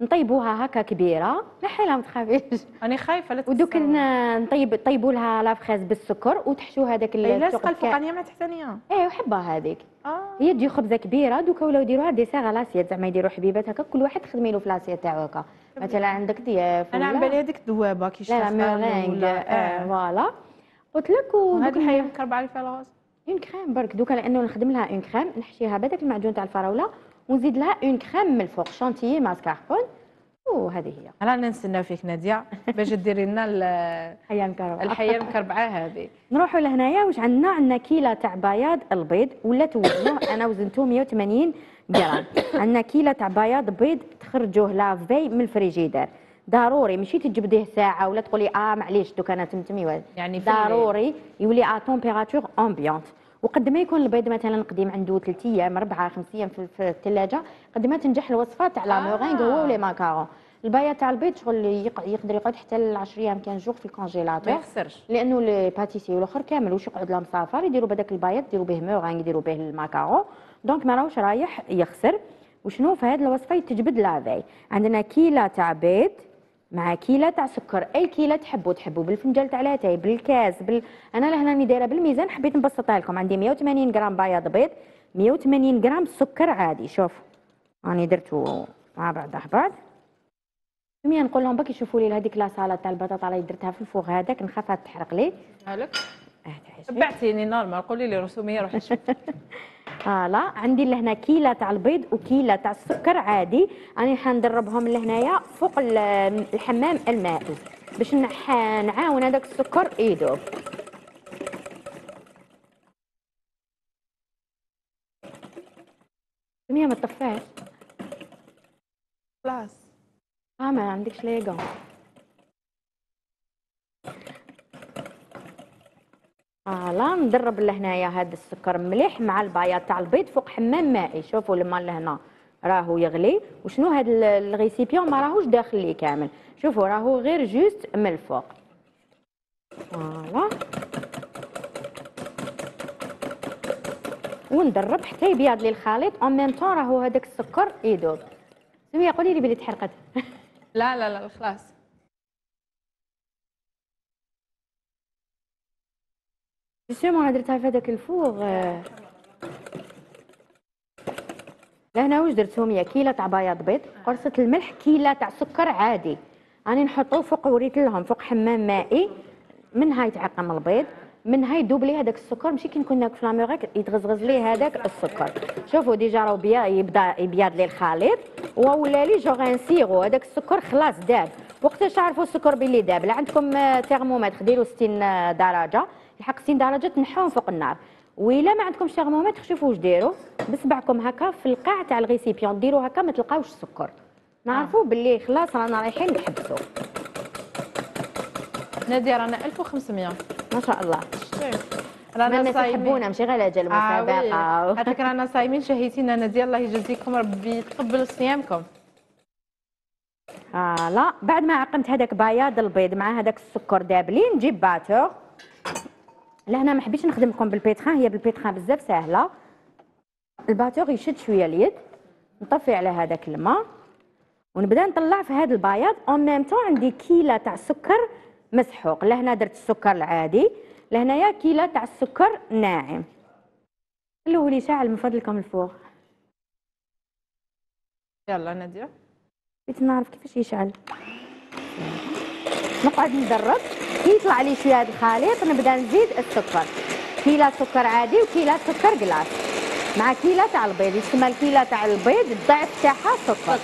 نطيبوها هكا كبيره نحيلها ما تخافيش. انا خايفه لا ودوك نطيب طيبوا لها لافخاز بالسكر وتحشوا هذاك السكر. لا السقه الفوقانيه مع التحتانيه. ايه وحبها هذيك. اه هي تجي خبزه كبيره دوكا ولاو يديروها ديسير على لاسيات، زعما يديروا حبيبات هكا كل واحد تخدمي له في لاسيات تاعو هكا. مثلا عندك ضياف انا على بالي هذيك الذوابه كي شفتها. لا مورينغ اه فوالا قلت لك. وهذه الحيه مكربعه على الفراوله اون كريم برك دوكا، لانه نخدم لها اون كريم نحشيها بهذاك المعجون تاع الفراوله ونزيد لها اون كريم من الفوق شانتيي ماسكاربون. وهذه هي رانا نستناو فيك ناديه باش ديري لنا الحيه المكربعه. الحيه المكربعه هذه نروحوا لهنايا. واش عندنا؟ عندنا كيله تاع بياض البيض ولا توزنوه انا وزنته مية وثمانين غرام. عندنا كيله تاع بياض بيض تخرجوه لافي من الفريجيدير ضروري، ماشي تجبديه ساعه ولا تقولي اه معليش دوك انا تمتمي، يعني ضروري يولي ا تمبيراتور امبيونت. وقد ما يكون البيض مثلا قديم عنده ثلاث ايام أربعة خمس ايام في الثلاجه قد ما تنجح الوصفه تاع لا مورينغ هو ولي ماكارون. البياض تاع البيض شغل يقدر يقعد حتى ل عشرة ايام كان جوغ في الكونجيلاتور ما يخسرش، لانه لي باتيسي والاخر كامل واش يقعد لهم صافر يديروا بهذاك البياض يديروا به مورينغ يديروا به الماكارون، دونك ما راهوش رايح يخسر. وشنو في هذه الوصفه يتجبد لافاي. عندنا كيله تاع بيض مع كيله تاع سكر، اي كيله تحبوا تحبوا بالفنجال تاع لاتاي بالكاس بال... انا لهنا راني دايره بالميزان حبيت نبسطها لكم. عندي مية وثمانين غرام بياض بيض مية وثمانين غرام سكر عادي، شوف راني درتو مع بعضها بعض. سميه نقول لهم باك يشوفوا لي هذيك لا صاله تاع البطاطا اللي درتها في الفوق هذاك نخافها تحرق لي. مالك؟ اه تبعتيني نورمال قولي لي رسوميه روح نشوف. فوالا عندي لهنا كيله تاع البيض وكيله تاع السكر عادي، راني حندربهم لهنايا فوق الحمام المائي باش نعاون هذاك السكر يذوب. سميه ما تطفاش خلاص. اه ما عندكش ليغون. فوالا ندرب لهنايا هذا السكر مليح مع البياض تاع البيض فوق حمام مائي. شوفوا الماء لهنا راهو يغلي، وشنو هذا الغيسيبيون ما راهوش داخل ليه كامل، شوفوا راهو غير جوست من الفوق. فوالا وندرب حتى يبيض لي الخليط اون ميم طون راهو هذاك السكر يذوب. سميه قولي لي بلي تحرقت. لا لا لا خلاص. بسيما انا درتها في هذاك الفوق. لهنا واش درت سميه كيله تاع بياض بيض قرصه الملح كيله تاع سكر عادي، راني نحطوه فوق وريت لهم فوق حمام مائي، منها يتعقم البيض منها يذوب لي هذاك السكر، ماشي كي نكون ناكل في لاميغاك يتغزغز لي هذاك السكر. شوفوا ديجا راهو يبدا يبيض لي الخليط وولا لي جوغان سيغو هذاك السكر خلاص داب. وقتاش تعرفوا السكر باللي داب؟ لا عندكم ترمومتر ديروا ستين درجه الحق ستين درجه تنحوهم فوق النار، وإلا ما عندكمش ترمومتر شوفوا واش ديروا بصبعكم هكا في القاع تاع الغيسيبيون ديروا هكا ما تلقاوش السكر، نعرفوا باللي خلاص رانا رايحين نحبسوا. ناديه رانا ألف وخمسمية ما شاء الله. رانا صايمين يحبونا ماشي غير لاجل المسابقه هذاك. رانا صايمين شهيتينا ناديه الله يجازيكم ربي يتقبل صيامكم. فوالا بعد ما عقمت هذاك بياض البيض مع هذاك السكر دابلين نجيب باتور. لهنا ما حبيتش نخدم لكم بالبيتخان، هي بالبيتخان بزاف ساهله. الباتور يشد شويه اليد نطفي على هذاك الماء ونبدا نطلع في هذا البياض اون ميم طون. عندي كيله تاع سكر مسحوق، لهنا درت السكر العادي لهنايا كيله تاع السكر ناعم. خلوه لي شاعل من فضلكم الفوق. يلا ناديه بغيت نعرف كيفاش يشعل. نقعد ندرب، كي يطلع لي شويه هذا الخليط نبدا نزيد السكر، كيله سكر عادي وكيله سكر كلاص مع كيله تاع البيض. يسمى الكيله تاع البيض الضعف تاعها سكر.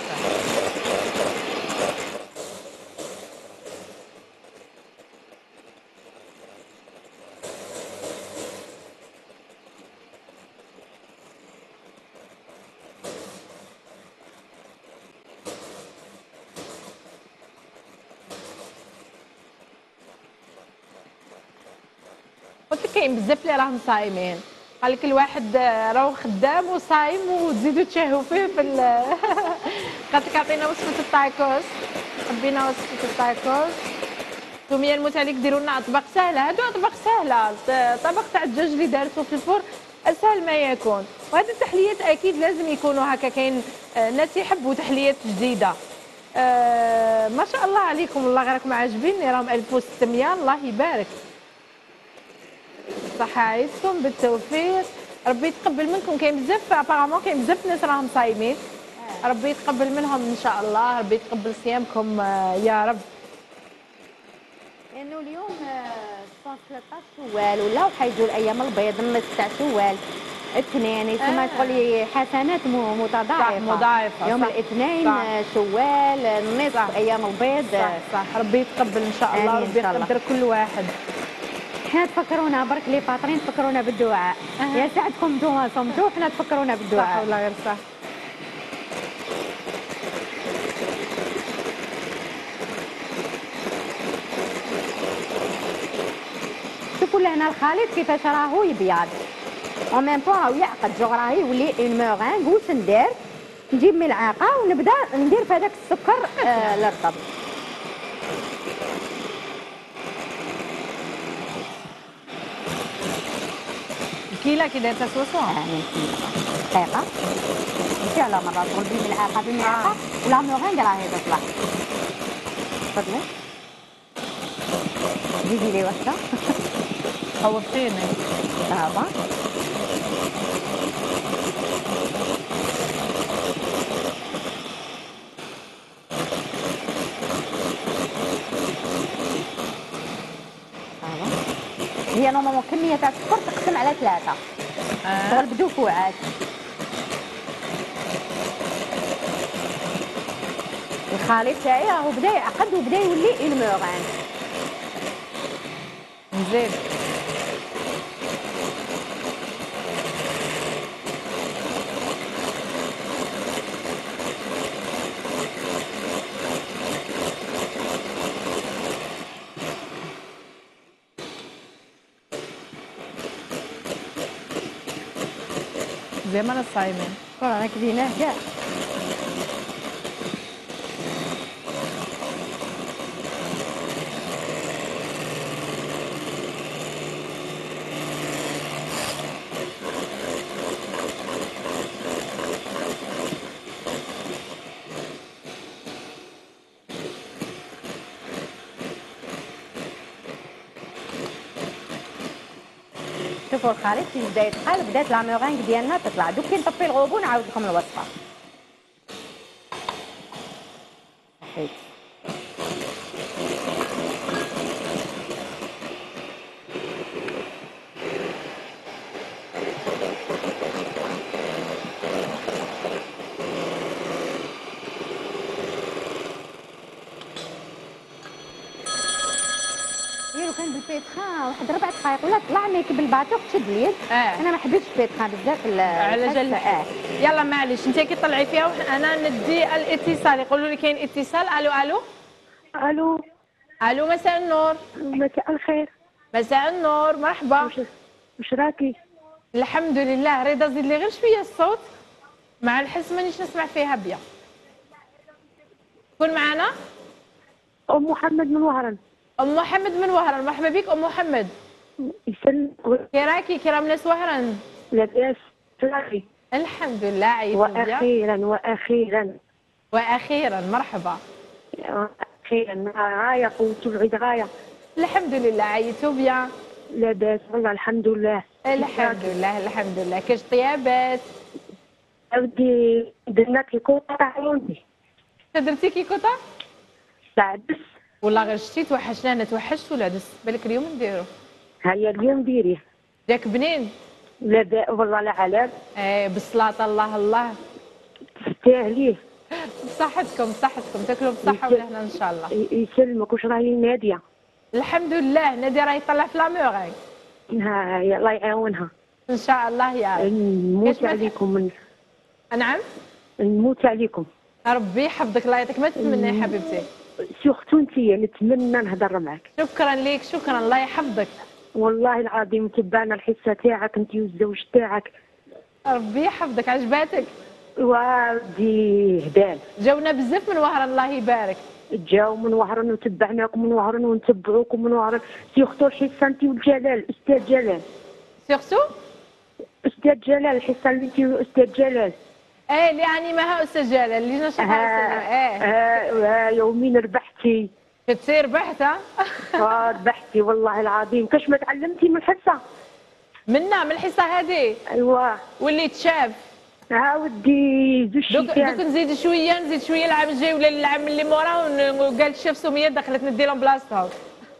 قلت لك كاين بزاف اللي راهم صايمين، قال لك الواحد راهو خدام وصايم وتزيدوا تشهوا فيه في ال قالت لك عطينا وصفه التاكوس، حبينا وصفه التاكوس. نتوما الموت عليك ديروا لنا اطباق سهله، هادو اطباق سهله، طبق تاع الدجاج اللي دارتو في الفرن اسهل ما يكون. وهاد التحليات اكيد لازم يكونوا هكا، كاين ناس يحبوا تحليات جديده. أه ما شاء الله عليكم، والله راكم عاجبيني، راهم ألف وستمية الله يبارك. صحة عايزكم بالتوفيق، ربي يتقبل منكم. كاين بزاف ابارامون كاين بزاف ناس راهم صايمين، ربي يتقبل منهم ان شاء الله، ربي يتقبل صيامكم يا رب. لانه يعني اليوم ثلاثة عشر شوال ولا حيجوا الايام البيض، النص تاع شوال، الاثنين يسمى آه. تقول لي حسنات متضاعفه مضاعفه يوم صح. الاثنين صح. شوال النص ايام البيض صح. صح. ربي يتقبل ان شاء الله، ربي يقدر كل واحد. حنا تفكرونا برك لي فاطرين، تفكرونا بالدعاء. أه. يا سعدكم نتوما صمتوا، حنا تفكرونا بالدعاء. صح والله غير صح. شوفوا لهنا الخليط كيفاش راهو يبيض، اون ميم طون راهو يعقد، جو راه يولي اون مورانغ. واش ندير؟ نجيب ملعقه ونبدا ندير في هذاك السكر الرطب. كيلا كي دايرتها سوسو؟ يعني دقيقة ماشي على مرة، تقول بملعقة بملعقة ولا مورينغ راهي تطلع. تفضلي زيدي لي وحدة. خوفتيني. هادا هي نورمالمون كمية تاع السكر تقسم على ثلاثة، تغلب آه. بدو كوعات. الخليط تاعي راهو بدا يعقد وبدا يولي اون موران. مزيان. زي ما انا صايمين رانا كديناه كاع. شوفوا الخليط كي بدا يتقال، بدات لا مورينغ ديالنا تطلع. دوك كي نطفي الغوبون نعاود لكم الوصفه. كان بالبيتخان واحد ربع دقائق ولا طلع ميك بالباتوق تشد اليد. آه. انا ما حبيتش البيتخان بزاف على جال. آه. يلا معليش انت كي طلعي فيها وانا ندي الاتصال. يقولوا لي كاين اتصال. الو الو الو الو. مساء النور. مساء الخير. مساء النور، مرحبا. وش, وش راكي؟ الحمد لله. رضا زيد لي غير شويه الصوت مع الحس مانيش نسمع فيها بيا. كون معنا ام محمد من وهران. ام محمد من وهران، مرحبا بك ام محمد. يسلمك. كي راكي؟ كي راه من ناس وهران؟ لاباس راكي؟ الحمد لله. عييت واخيرا واخيرا واخيرا مرحبا. اخيرا غايه قوتو العيد غايه. الحمد لله. عييتو بيان؟ لاباس والله الحمد لله. الحمد لله الحمد لله. كاش طيابات؟ اودي درنا كيكو تاع عيوني. درتي قطع؟ لا عدس والله غير شتي توحشنا، انا توحشت ولا عدس بالك اليوم نديرو. هيا اليوم ديريه داك بنين. لا دا والله لا علاب. اي بالسلاطه الله الله تستاهليه. بصحتكم بصحتكم تاكلوا بصحه ولهنا ان شاء الله. يسلمك. واش راهي ناديه؟ الحمد لله ناديه راهي طلع في لاموغ. ها هي الله يعاونها ان شاء الله يا رب. نموت عليكم من... نعم نموت عليكم. ربي يحفظك الله يعطيك ما تتمنى يا حبيبتي. سيرتو انتيا نتمنى نهضر معاك. شكرا ليك شكرا الله يحفظك. والله العظيم تبان الحصه تاعك انت والزوج تاعك. ربي يحفظك عجباتك. ودي هدان جاونا بزاف من وهران الله يبارك. جاو من وهران وتبعناكم من وهران ونتبعوكم من وهران. سيرتو الحصه انت والجلال استاذ جلال. سيرتو استاذ جلال الحصه اللي انت واستاذ جلال. ايه اللي عنيمها استاذ جلال اللي نشرها. ايه اه يومين ربحتي. كتسير ربحت ها؟ اه ربحتي والله العظيم. كاش ما تعلمتي من الحصه؟ منا من الحصه هذه؟ ايوا واللي تشاف. ها ودي زوج شيتان. دوك نزيد شويه نزيد شويه العام الجاي ولا العام اللي موراه وقالت شاف سميه دخلت ندي لهم بلاصتها.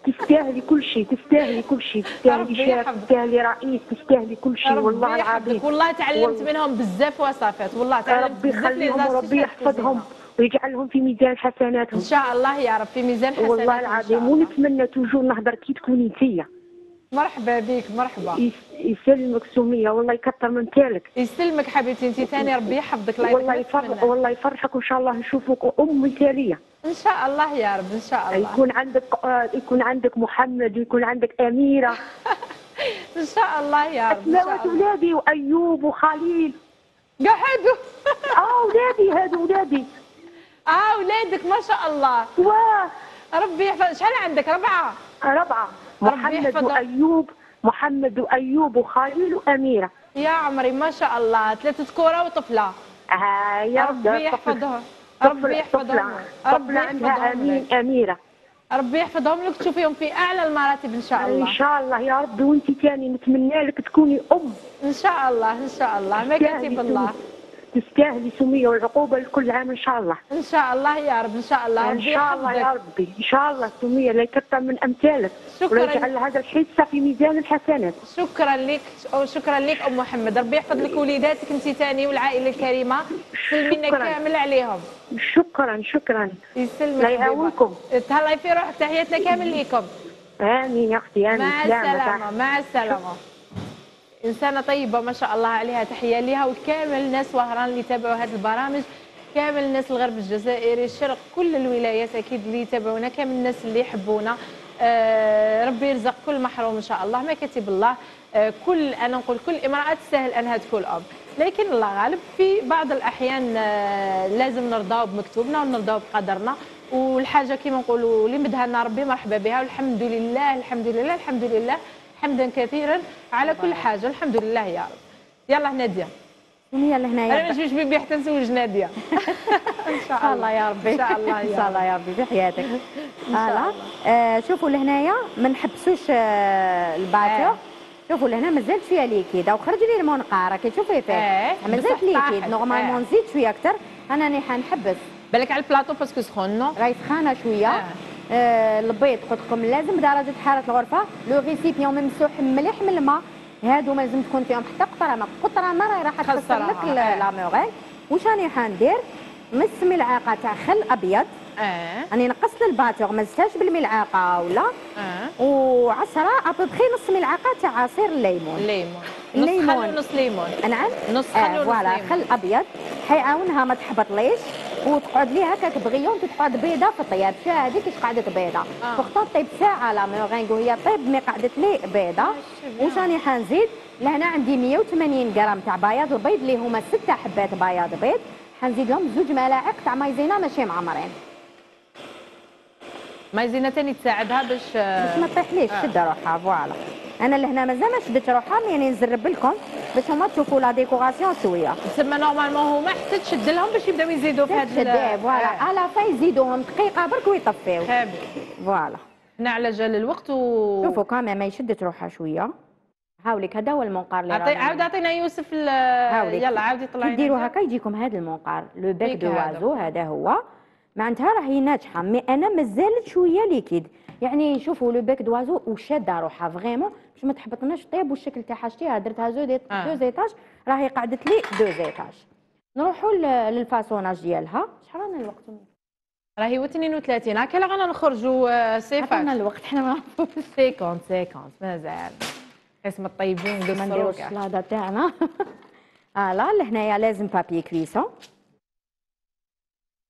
تستاهلي كل شيء تستاهلي كل شيء تستاهلي شيخ تستاهلي رئيس تستاهلي كل شيء والله العظيم. والله تعلمت منهم بزاف وصفات والله تعلمت بزاف. ربي يخليهم وربي يحفظهم ويجعلهم في ميزان حسناتهم ان شاء الله يا رب. في ميزان حسناتهم والله العظيم. ونتمنى توجور نهضر كي تكوني انتيا. مرحبا بك مرحبا. يسلمك سميه والله يكثر من تالك. يسلمك حبيبتي انت ثاني ربي يحفظك الله والله يفرح والله يفرحك وان شاء الله نشوفك ام مثاليه ان شاء الله يا رب ان شاء الله. يكون عندك يكون عندك محمد ويكون عندك اميره. ان شاء الله يا رب. اسماوات ولادي وايوب وخليل كاع هادو. اه ولادي هادو ولادي. اه ولادك ما شاء الله. واه ربي يحفظ. شحال عندك؟ ربعه. ربعه محمد وايوب محمد وايوب وخليل واميره. يا عمري ما شاء الله ثلاثه كوره وطفله. ها يا ربي يحفظهم ربي يحفظهم ربي عندها امين اميره. ربي يحفظهم لك تشوفيهم في اعلى المراتب ان شاء الله. ان شاء الله يا ربي. وانت ثاني نتمنى لك تكوني ام ان شاء الله ان شاء الله. ما كاتب بالله تستاهلي سميه والعقوبه لكل عام ان شاء الله. ان شاء الله يا رب ان شاء الله. ان شاء الله يا ربي ان شاء الله سميه لا يكثر من امثالك ويجعل هذا الحصه في ميزان الحسنات. شكرا لك شكرا لك ام محمد. ربي يحفظ لك وليداتك انت ثاني والعائله الكريمه. سلمينا كامل عليهم. شكرا شكرا يسلمك الله يعاونكم. تهلاي في روحك. تحياتنا كامل ليكم. امين يا اختي امين. مع السلامه مع السلامه. إنسانة طيبة ما شاء الله عليها تحية لها وكامل ناس وهران اللي تابعوا هذه البرامج، كامل الناس الغرب الجزائري الشرق كل الولايات أكيد اللي يتابعونا، كامل الناس اللي يحبونا. آه ربي يرزق كل محروم إن شاء الله ما كاتب الله. آه كل أنا نقول كل امرأة تستاهل أنها تكون أب، لكن الله غالب في بعض الأحيان آه لازم نرضاو بمكتوبنا ونرضاو بقدرنا، والحاجة كما نقولوا اللي مدها لنا ربي مرحبا بها والحمد لله الحمد لله الحمد لله حمدا كثيرا على كل حاجه الحمد لله يا رب. يلا ناديه سميه لهنايا. انا ما نجيش بيبي حتى نزوج ناديه. ان شاء الله يا ربي ان شاء الله. ان شاء الله يا ربي في حياتك. فوالا شوفوا لهنايا ما نحبسوش الباتيو. شوفوا لهنا مازال شويه ليكيد او خرج لي المنقار راكي تشوفي فيه مازال ليكيد نورمالمون نزيد شويه اكثر. انا راني حنحبس بالك على البلاطو باسكو سخون نو راهي سخانه شويه. آه البيض قلت لكم لازم درجه حراره الغرفه لو ريسيبيون ممسوح مليح من الماء. هادو ما لازم تكون فيهم حتى قطره ما قطره ما راهي راح تخسر لك لاموغي. واش راني حندير نص ملعقه تاع خل ابيض. اه راني نقصت الباتور ما زدتهاش بالملعقه ولا اه وعشرة ابوبخي نص ملعقه تاع عصير الليمون. الليمون نص خل نص ليمون. نعم نص خل ونص ليمون. فوالا خل ابيض حيعاونها ما تحبطليش وتقعد لي هكاك بغيون تقعد بيضه في الطياب. شو هذيك كيش قعدت بيضه وخطا طيب ساعه لا ميغانغو هي طيب ما قعدت لي بيضه. وجاني حنزيد لهنا عندي مية وثمانين غرام تاع بياض البيض اللي هما ستة حبات بياض بيض حنزيد لهم زوج ملاعق تاع مايزينا ماشي معمرين. مايزينا ثاني تساعدها باش باش ما تطيحليش تشد روحها. فوالا انا لهنا مازال ما شدت روحها يعني نزرب لكم باش هما تشوفوا لا ديكوراسيون شويه. تسمى نورمالمون هما حتى تشد لهم باش يبداو يزيدوا في هذا الشد. فوالا على فاي يزيدوهم دقيقه برك ويطفيو. فوالا هنا على جال الوقت و شوفوا كامل ما يشدت روحها شويه. هاوليك هذا هو المنقار اللي رانا عاود عطينا يوسف ال... يلا عاودي طلعي ديروا هكا يجيكم هذا المنقار لو باك دو وازو. هذا هو معناتها راهي ناجحه، مي انا مازالت شويه ليكيد، يعني شوفوا لو باك دوازو وشاده روحها فريمون باش ما تحبطناش طيب، والشكل تاعها حاجتيها درتها زو دي آه. دو زيتاج، راهي قعدت لي دو زيتاج. نروحوا للفاسوناج ديالها، شحال رانا الوقت؟ راهي اثنين وثلاثين، هكا رانا نخرجوا صفات. عطينا الوقت حنا ما نعرفوش. سيكونس سيكونس مازال اسم الطيبين دو السروكه. السلاده تاعنا. فوالا لهنايا لازم بابي كويسون.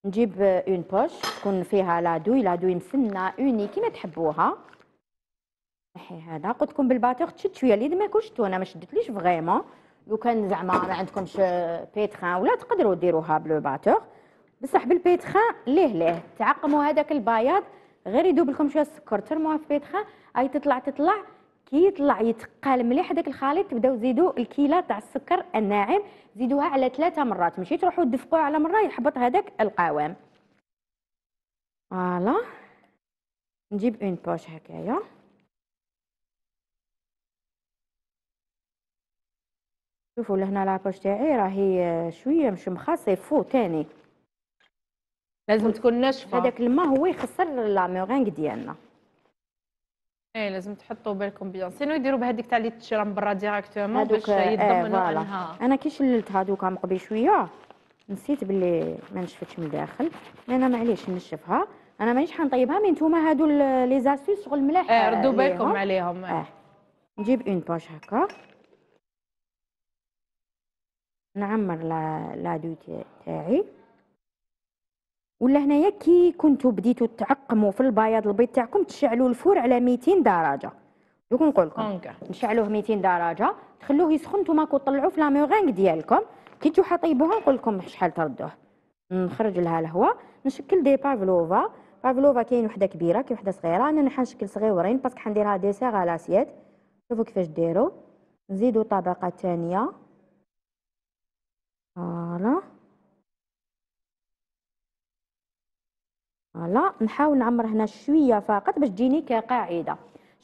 نجيب اون بوش تكون فيها لادوي، لادوي مسنه اوني كيما تحبوها. نحي هذا، قلت لكم بالباتور تشد شويه اليد، ما كنتش شفتو انا ما شدتليش فريمون. لو كان زعما ما عندكمش بيتخان ولا تقدروا ديروها بلو باتور، بصح بالبيتخان ليه ليه تعقموا هذاك البياض، غير يدوب لكم شويه السكر ترموها في بيتخان، اي تطلع تطلع كي يطلع يتقال مليح هذاك الخليط، تبداو تزيدوا الكيله تاع السكر الناعم، زيدوها على ثلاثه مرات، ماشي تروحوا تدفقوها على مره يحبط هذاك القوام. فوالا نجيب اون بوش هكايا شوفوا لهنا لابوش تاعي راهي شويه مشمخه، سي فو تاني لازم تكون ناشفه، هذاك الماء هو يخسر لا ميغانغ ديالنا. ايه لازم تحطوا بالكم بيان، سينو يديروا بهذيك تاع اللي تشرب برا ديراكتومون باش يتضمنوا انها. انا كي شللت هذوك من قبل شويه نسيت باللي ما نشفتش من الداخل، انا معليش نشفها، انا مانيش حنطيبها، مي نتوما هادو لي زاسوس شغل ملاح. اه ردوا بالكم عليهم. اه نجيب اون باش هكا نعمر لا لادو تاعي. ولا هنايا كي كنتو بديتوا تعقموا في البياض البيض تاعكم تشعلوا الفور على مئتين درجه، دوك نقول لكم نشعلوه مئتين درجه، تخلوه يسخن نتوما كو طلعوه في لا ميغانغ ديالكم، كي تجو حطيبوه نقول لكم شحال تردوه. نخرج لها الهواء، نشكل دي بافلوفا، بافلوفا كاين وحده كبيره كاين وحده صغيره، انا حنشكل صغيورين باسكو حنديرها ديسير على لاسيات. شوفوا كيفاش ديروا، نزيدوا طبقه ثانيه فوالا فوالا، نحاول نعمر هنا شويه فقط باش تجيني كقاعده.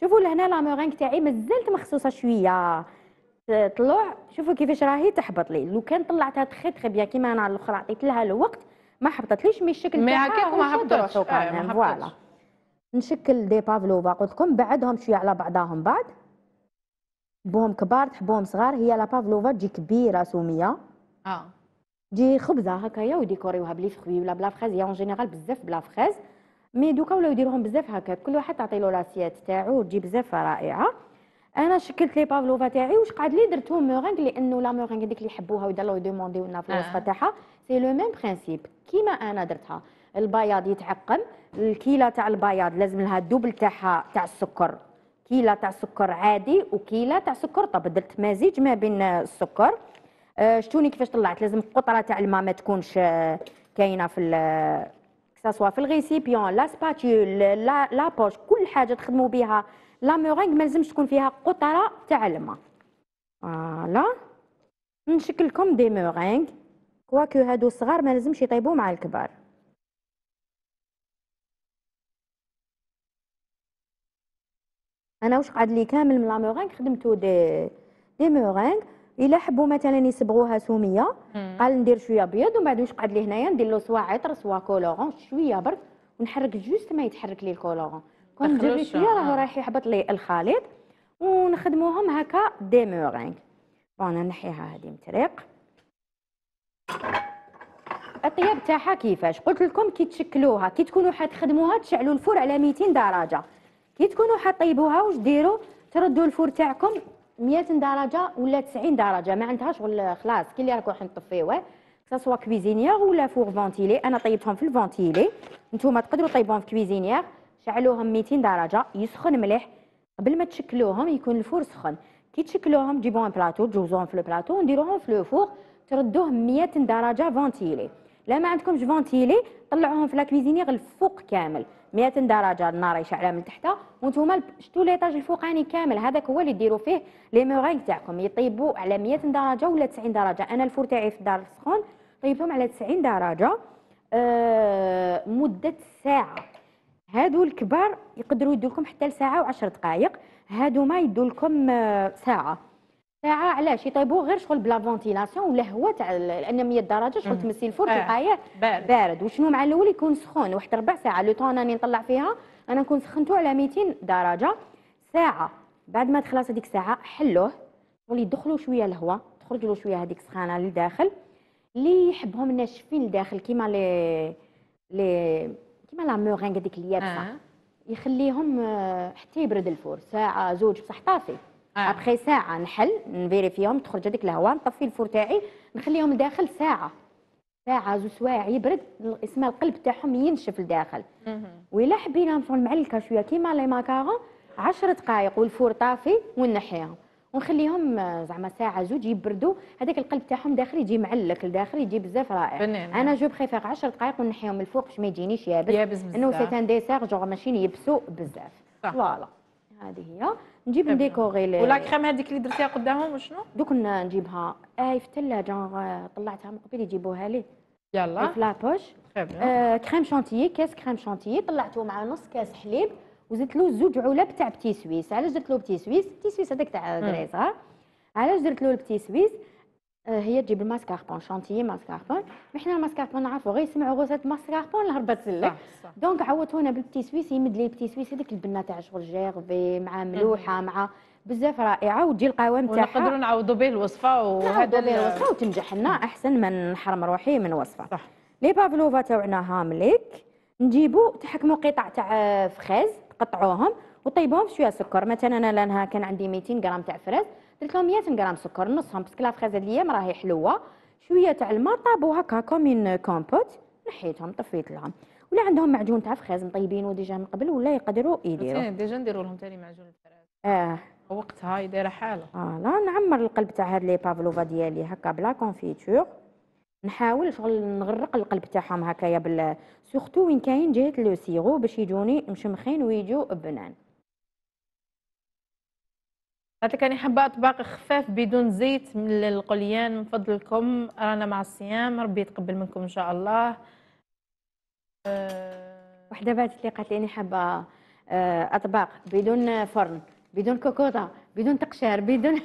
شوفوا لهنا لا ميغانغ تاعي مازالت مخصوصه شويه تطلع، شوفوا كيفاش راهي تحبط لي، لو كان طلعتها تخي تخي بيان كيما انا الاخرى عطيت لها الوقت ما حبطتليش، مي الشكل تاعها ما هكاك ما هبطتش. فوالا نشكل دي بافلوفا، قلت لكم بعدهم شويه على بعضهم، بعد تحبوهم كبار تحبوهم صغار، هي لا بافلوفا تجي كبيره سوميه اه تجي خبزه هكايا، وديكوريوها بلي فخوي ولا بلا فخاز، يا اون جينيرال بزاف بلا فخاز، مي دوكا ولاو يديروهم بزاف هكا، كل واحد تعطي له لاسيات تاعو وتجي بزاف رائعه. انا شكلت لي بافلوفا تاعي واش قعد لي درتهم ميغانغ، لانه لا ميغانغ هذيك اللي يحبوها ويدلو يدومونديو لنا في الوصفه تاعها سي لو ميم برينسيپ كيما انا درتها، البياض يتعقم، الكيله تاع البياض لازم لها الدوبل تاعها تاع السكر، كيله تاع سكر عادي وكيله تاع سكر طب، درت مزيج ما بين السكر. شتوني كيفاش طلعت، لازم القطره تاع الماء ما تكونش كاينه في كساسوا في الغيسيبيون لا سباتول لا لا بوش، كل حاجه تخدموا بها لا ميغانغ ما لازمش تكون فيها قطره تاع الماء. فوالا نشكل لكم دي ميغانغ، كواكو هادو صغار ما لازمش يطيبوا مع الكبار. انا واش قعد لي كامل من لا ميغانغ خدمتو دي دي ميغانغ. إلا حبوا مثلا يصبغوها سوميه قال ندير شويه بيض، ومن بعد واش قعد لي هنايا ندير له سوا عطر سوا كولورون شويه برك، ونحرك جوست ما يتحرك لي الكولورون، كون ندير لي شويه راه رايح يحبط لي الخليط، ونخدموهم هكا دي ميغانغ. بون نحيها هذه متريق. الطياب تاعها كيفاش قلت لكم، كي تشكلوها كي تكونوا حتخدموها تشعلوا الفور على مئتين درجه، كي تكونوا حطيبوها واش ديروا تردوا الفور تاعكم مئة درجه ولا تسعين درجه، ما عندها شغل خلاص كي اللي راكم حنطفيوه سواء كويزينيير ولا فور فونتيلي، انا طيبتهم في الفونتيلي، نتوما تقدروا طيبوهم في كويزينيير، شعلوهم مئتين درجه يسخن مليح قبل ما تشكلوهم، يكون الفور سخن، كي تشكلوهم تجيبوهم بلاطو تجوزوهم في البلاطو ونديروهم في لو فور تردوهم مئة درجه فونتيلي. لا ما عندكمش فونتيلي طلعوهم في لا كويزينيير الفوق كامل مئة درجه، النار يشعلها من تحتها وانتوما شتو ليطاج الفوقاني كامل هذاك هو اللي ديروا فيه لي ميغانغ تاعكم، يطيبوا على مئة درجه ولا تسعين درجه. انا الفور تاعي في الدار السخون طيبتهم على تسعين درجه آه مده ساعه، هادو الكبار يقدروا يدولكم حتى لساعه وعشر دقائق، هادو ما يدولكم آه ساعه. ساعه علاش يطيبوه غير شغل بلا فونتيلاسيون ولا هواء تاع لان مية درجه شغل تمسي الفرن تلقايه بارد. بارد وشنو مع الاول يكون سخون واحد ربع ساعه لو طون راني نطلع فيها انا نكون سخنته على ميتين درجه ساعه. بعد ما تخلص هذيك الساعه حلوه واللي يدخلوا شويه الهواء تخرج له شويه هذيك السخانه لداخل اللي يحبهم ناشفين لداخل كيما لي لي كيما لا مورينغ هذيك اليابسه آه. يخليهم حتى يبرد الفور ساعه زوج بصح طافي آه. ابخي ساعه نحل نفيريفيهم تخرج هذيك الهواء نطفي الفور تاعي نخليهم داخل ساعه ساعه زوج سوايع يبرد اسمها القلب تاعهم ينشف لداخل ولا حبينا نفعلوا المعلكه شويه كيما لي ماكارون عشر دقائق والفور طافي ونحيهم ونخليهم زعما ساعه زوج يبردوا هذاك القلب تاعهم داخل يجي معلك لداخل يجي بزاف رائع. انا جو بريفير عشر دقائق ونحيهم من الفوق باش ما يجينيش يابس انه سي ان ديسير جو ماشي يبسوا بزاف فوالا. هذه هي نجيب نديكوري ولا كريم هذيك اللي درتيها قدامهم وشنو دوك نجيبها اي في الثلاجه طلعتها من قبل يجيبوها لي يلا في لابوش آه كريم شانتيي كاس كريم شانتيي طلعته مع نص كاس حليب وزدت له زوج علب تاع بتي سويس. علاش درت له بتي سويس؟ بتي سويس هذاك تاع دراري صغار. علاش درت له البتي سويس؟ آه هي تجيب الماسكاربون شانتيي ماسكاربون، وحنا الماسكاربون نعرفوا غير يسمعوا غوسه ماسكاربون الهربات لك. دونك عوضت هنا بالبتي سويس يمد لي البتي سويس هذيك البنه تاع شغل جيرفي مع ملوحه مع بزاف رائعه وتجي القوام تاعها. ونقدروا نعوضوا به الوصفه وهذا الوصفه وتنجح لنا احسن من نحرم روحي من وصفه. صح. لي بافلوفا تاعنا هامليك نجيبوا تحكموا قطع تاع فخاز قطعوهم وطيبوهم شويه سكر. مثلا انا لانها كان عندي ميتين غرام تاع فرز درت لهم مية غرام سكر نصهم باسكو لا فرز هذيا راهي حلوه شويه تاع الماء طابو هكا كومين كومبوت نحيتهم طفيت لهم. ولا عندهم معجون تاع فخاز مطيبينو ديجا من قبل ولا يقدروا يديروا ديجا نديروا لهم ثاني معجون الفراز اه وقتها يدير حاله اه لا نعمر القلب تاع هاد لي بافلوفا ديالي هكا بلا كونفيتور نحاول شغل نغرق القلب تاعهم هكايا بال سورتو وين كاين جهه لو سيغو باش يجوني مشمخين ويجو بنان. قالتلك راني حابه اطباق خفاف بدون زيت من القليان من فضلكم رانا مع الصيام ربي يتقبل منكم ان شاء الله. أه... وحده بعد اللي قالت لي راني حابه اطباق بدون فرن بدون كوكوطه بدون تقشير بدون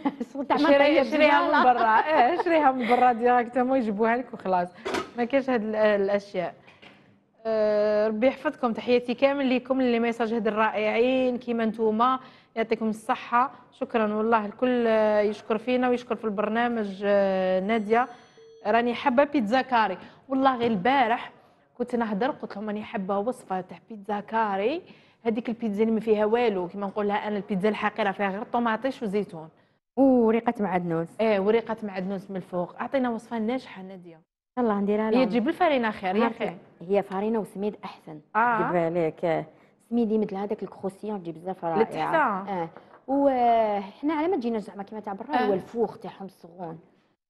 شري شريها من برا اه شريها من برا ديراكتومون يجيبوها لك وخلاص ما كاينش هاد الاشياء. أه ربي يحفظكم تحياتي كامل ليكم اللي ميساج هاد الرائعين كيما نتوما يعطيكم الصحه شكرا والله الكل يشكر فينا ويشكر في البرنامج. أه ناديه راني حابه بيتزا كاري والله غير البارح كنت نهضر قلت لهم راني حابه وصفه تاع بيتزا كاري هذيك البيتزا اللي ما فيها والو كيما نقولها انا البيتزا الحقيره فيها غير طوماطيش وزيتون وريقه معدنوس اه وريقه معدنوس من الفوق. اعطينا وصفه ناجحه ناديه يلا نديرها لهم. هي تجيب الفرينه خير يا اخي هي فرينه وسميد احسن آه. تجيب عليك سميدي مثل هذاك الكروسيون تجيب بزاف رائعه اه وحنا على ما تجينا زعما كيما تاع برا هو الفوخ تاعهم الصغون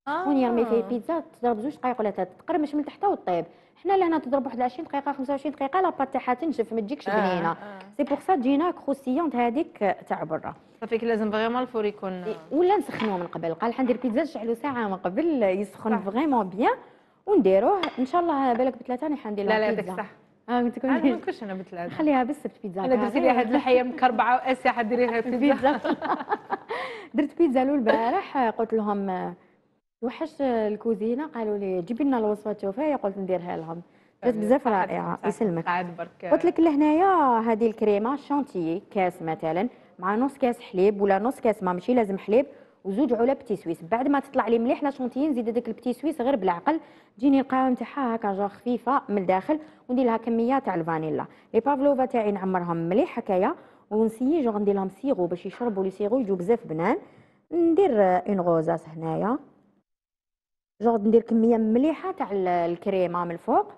شكون يرمي فيه البيتزا تضرب زوج دقائق ولا ثلاث تقرمش من تحتها وطيب. حنا لهنا تضرب واحد عشرين دقيقه خمسة وعشرين دقيقه لا بات تاعها تنشف ما تجيكش بنينه سي بوغ سا تجينا كروسيونت هذيك تاع برا صافي لازم فريمون الفور يكون ولا نسخنوه من قبل قال حندير بيتزا نشعلو ساعه من قبل يسخن فريمون بيان ونديروه ان شاء الله بالك بثلاثه راني حندير لا لا هذاك صح اه ما تكونش انا بثلاثه خليها بالسبت بيتزا انا درت لي هاد الحيه مكربعه واسي حديريها بيتزا درت بيتزا لو البارح قلت لهم توحش الكوزينه قالوا لي جيبي لنا الوصفه توفايه قلت نديرها لهم جات بزاف رائعه يسلمك. قلت لك لهنايا هذه الكريمه شانتيي كاس مثلا مع نص كاس حليب ولا نص كاس ما ماشي لازم حليب وزوج علب بتي سويس. بعد ما تطلع لي مليح لا شانتيي نزيد هذاك البتي سويس غير بالعقل تجيني القوام تاعها هكا جا خفيفه من الداخل وندير لها كميه تاع الفانيلا. لي بافلوفا تاعي نعمرهم مليح هكايا ونسيي جو ندير لهم سيغو باش يشربوا لي سيغو يجوا بزاف بنان. ندير اون غوزاس هنايا جوغ ندير كميه مليحه تاع الكريمه من الفوق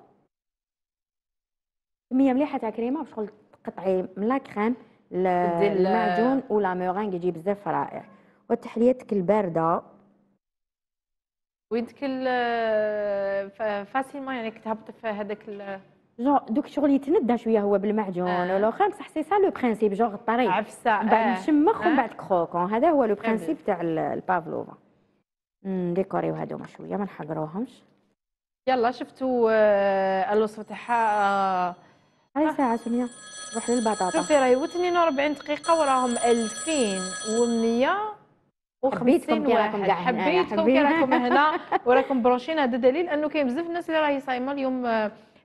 كميه مليحه تاع كريمه باش شغل تقطعي من لا كريم المعجون ولا مورينغ يجي بزاف رائع. وتحليتك البارده وينتك فاسيلمون يعني كتهبط في هذاك جوغ دوك شغل يتندى شويه هو بالمعجون والاخر بصح سي سا لو برانسيب جوغ الطريق عفسه بعد نشمخ ومن بعد كروكون هذا هو لو برانسيب تاع البافلوفا. نديكوريو هادوما شويه ما نحقروهمش يلا شفتوا الوصفه تاعها هاي ساعه سميه روح للبطاطا شوفي راهي ثمانية وأربعين دقيقه وراهم ألفين ومية وخمسين واحد حبيتكم كي راكم هنا وراكم برونشين. هذا دليل انه كاين بزاف الناس اللي راهي صايمه اليوم